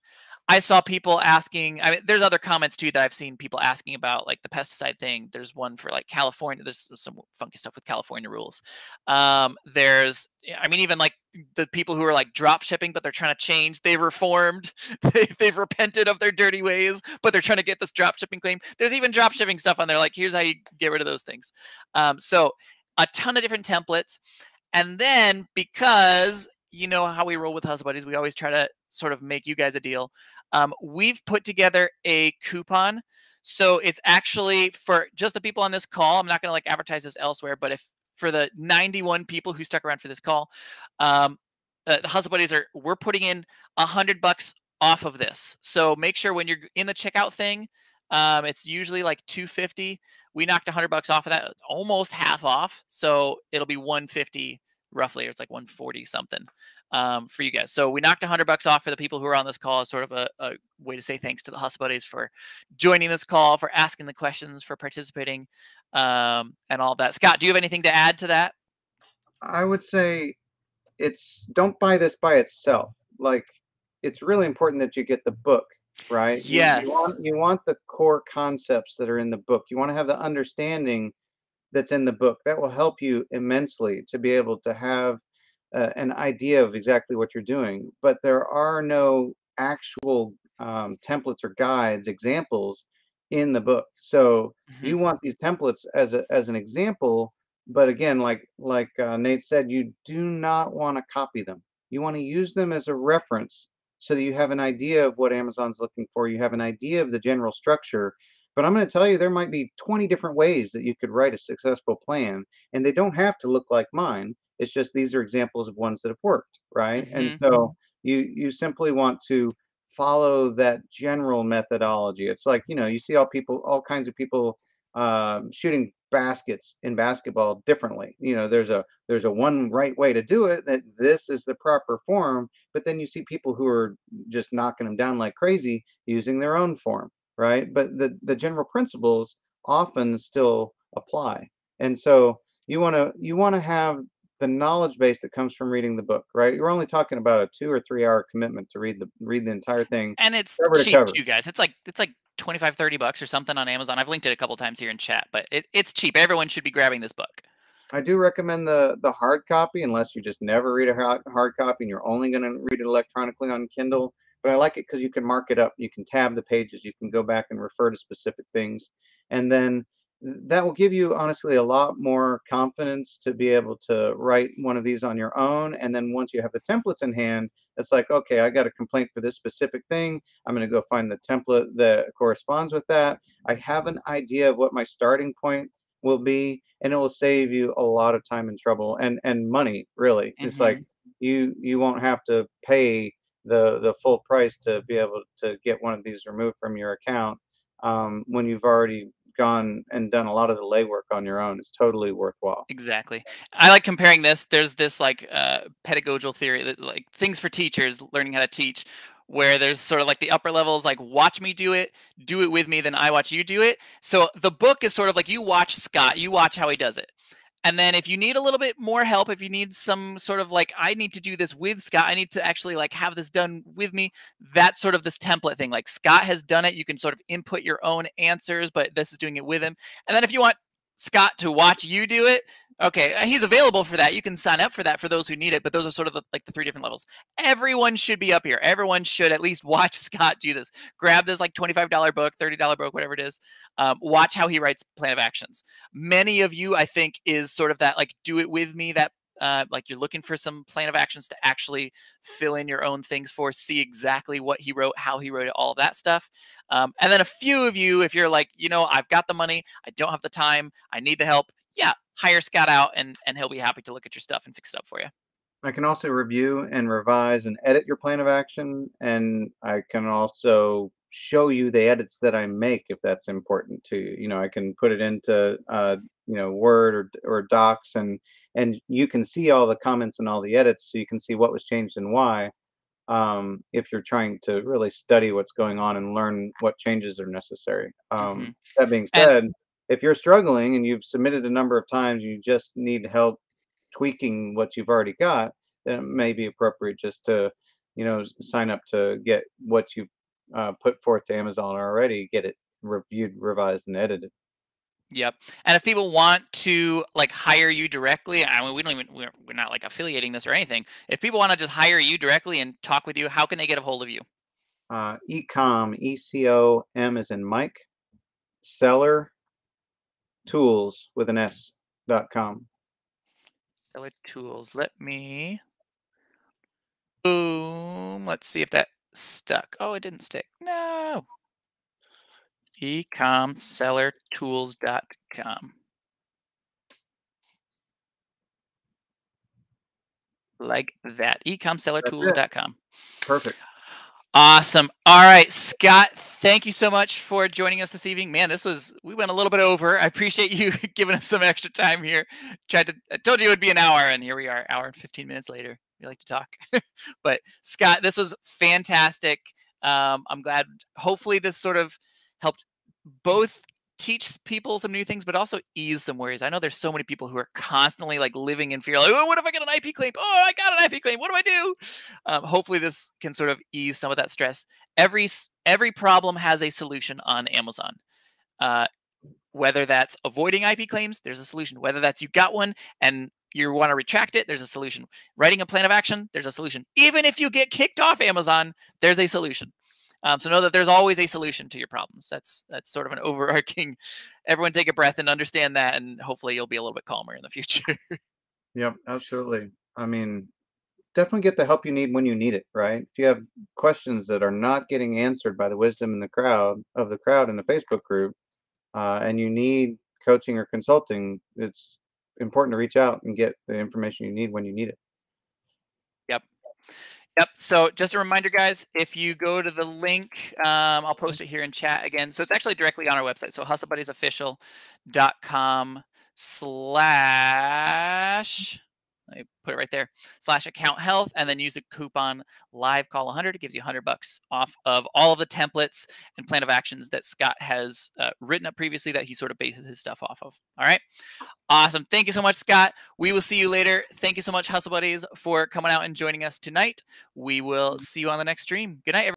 I saw people asking, I mean, there's other comments too that I've seen people asking about, like, the pesticide thing. There's one for, like, California. There's some funky stuff with California rules. There's, I mean, even, like, the people who are, like, drop shipping, but they're trying to change. They've reformed. They've repented of their dirty ways, but they're trying to get this drop shipping claim. There's even drop shipping stuff on there. Like, here's how you get rid of those things. So a ton of different templates. And then, because you know how we roll with Hustle Buddies, we always try to sort of make you guys a deal. We've put together a coupon. So it's actually for just the people on this call. I'm not going to, like, advertise this elsewhere, but if for the 91 people who stuck around for this call, the Hustle Buddies we're putting in $100 off of this. So make sure when you're in the checkout thing, It's usually like $2.50. We knocked $100 off of that. It's almost half off. So it'll be $1.50 roughly, or it's like $1.40 something for you guys. So we knocked $100 off for the people who are on this call as sort of a way to say thanks to the Hustle Buddies for joining this call, for asking the questions, for participating, and all that. Scott, do you have anything to add to that? I would say it's don't buy this by itself. Like, it's really important that you get the book, right? Yes. You want the core concepts that are in the book. You want to have the understanding that's in the book. That will help you immensely to be able to have an idea of exactly what you're doing. But there are no actual templates or guides, examples in the book. So you want these templates as an example. But again, like Nate said, you do not want to copy them. You want to use them as a reference so that you have an idea of what Amazon's looking for. You have an idea of the general structure. But I'm going to tell you, there might be 20 different ways that you could write a successful plan, and they don't have to look like mine. It's just these are examples of ones that have worked, right? And so you simply want to follow that general methodology. It's like, you know, you see all kinds of people shooting baskets in basketball differently. You know, there's a one right way to do it, that this is the proper form, but then you see people who are just knocking them down like crazy using their own form, right? But the general principles often still apply. And so you want to have the knowledge base that comes from reading the book, right? You're only talking about a 2 or 3 hour commitment to read the entire thing. And it's cheap, you guys. It's like $25, $30 or something on Amazon. I've linked it a couple times here in chat, but it's cheap. Everyone should be grabbing this book. I do recommend the hard copy, unless you just never read a hard copy and you're only going to read it electronically on Kindle. But I like it because you can mark it up. You can tab the pages. You can go back and refer to specific things. And then that will give you, honestly, a lot more confidence to be able to write one of these on your own. And then once you have the templates in hand, it's like, okay, I got a complaint for this specific thing. I'm going to go find the template that corresponds with that. I have an idea of what my starting point will be, and it will save you a lot of time and trouble and money, really. It's like you won't have to pay the full price to be able to get one of these removed from your account when you've already gone and done a lot of the legwork on your own. It's totally worthwhile. Exactly. I like comparing this. There's this like pedagogical theory that, like, things for teachers learning how to teach, where there's sort of like the upper levels, like watch me do it with me, then I watch you do it. So the book is sort of like you watch Scott, you watch how he does it. And then if you need a little bit more help, if you need some sort of like, I need to do this with Scott, I need to actually like have this done with me, that's sort of this template thing. Like Scott has done it. You can sort of input your own answers, but this is doing it with him. And then if you want Scott to watch you do it, okay, he's available for that. You can sign up for that for those who need it. But those are sort of like the three different levels. Everyone should be up here. Everyone should at least watch Scott do this. Grab this like $25 book, $30 book, whatever it is. Watch how he writes plan of actions. Many of you, I think, is sort of that like do it with me, that like you're looking for some plan of actions to actually fill in your own things for, see exactly what he wrote, how he wrote it, all of that stuff. And then a few of you, if you're like, you know, I've got the money, I don't have the time, I need the help. Yeah, hire Scott out and he'll be happy to look at your stuff and fix it up for you. I can also review and revise and edit your plan of action. And I can also show you the edits that I make if that's important to you. You know, I can put it into, you know, Word or Docs, and you can see all the comments and all the edits, so you can see what was changed and why, if you're trying to really study what's going on and learn what changes are necessary. That being said, if you're struggling and you've submitted a number of times, you just need help tweaking what you've already got, then it may be appropriate just to, you know, sign up to get what you've put forth to Amazon already, get it reviewed, revised, and edited. Yep. And if people want to like hire you directly, I mean, we're not like affiliating this or anything. If people want to just hire you directly and talk with you, how can they get a hold of you? Ecom, E-C-O-M as in Mike, Seller Tools with an S.com. Seller Tools. Let me, boom. Let's see if that stuck. Oh, it didn't stick. No. Ecomsellertools.com. Like that. Ecomsellertools.com. Perfect. Awesome. All right, Scott. Thank you so much for joining us this evening. Man, we went a little bit over. I appreciate you giving us some extra time here. I told you it would be an hour, and here we are, hour and 15 minutes later. We like to talk. But Scott, this was fantastic. I'm glad. Hopefully this sort of helped both teach people some new things, but also ease some worries. I know there's so many people who are constantly like living in fear, like, oh, what if I get an IP claim? Oh, I got an IP claim. What do I do? Hopefully this can sort of ease some of that stress. Every problem has a solution on Amazon. Whether that's avoiding IP claims, there's a solution. Whether that's you got one and you want to retract it, there's a solution. Writing a plan of action, there's a solution. Even if you get kicked off Amazon, there's a solution. So know that there's always a solution to your problems. That's sort of an overarching, everyone take a breath and understand that, and hopefully you'll be a little bit calmer in the future. Yep, absolutely. I mean, definitely get the help you need when you need it, right? If you have questions that are not getting answered by the wisdom in the crowd in the Facebook group, and you need coaching or consulting, it's important to reach out and get the information you need when you need it. Yep. Yep. So just a reminder, guys, if you go to the link, I'll post it here in chat again. So it's actually directly on our website. So hustlebuddiesofficial.com/ I put it right there, /account health, and then use the coupon LiveCall100. It gives you $100 off of all of the templates and plan of actions that Scott has written up previously that he sort of bases his stuff off of. All right. Awesome. Thank you so much, Scott. We will see you later. Thank you so much, Hustle Buddies, for coming out and joining us tonight. We will see you on the next stream. Good night, everyone.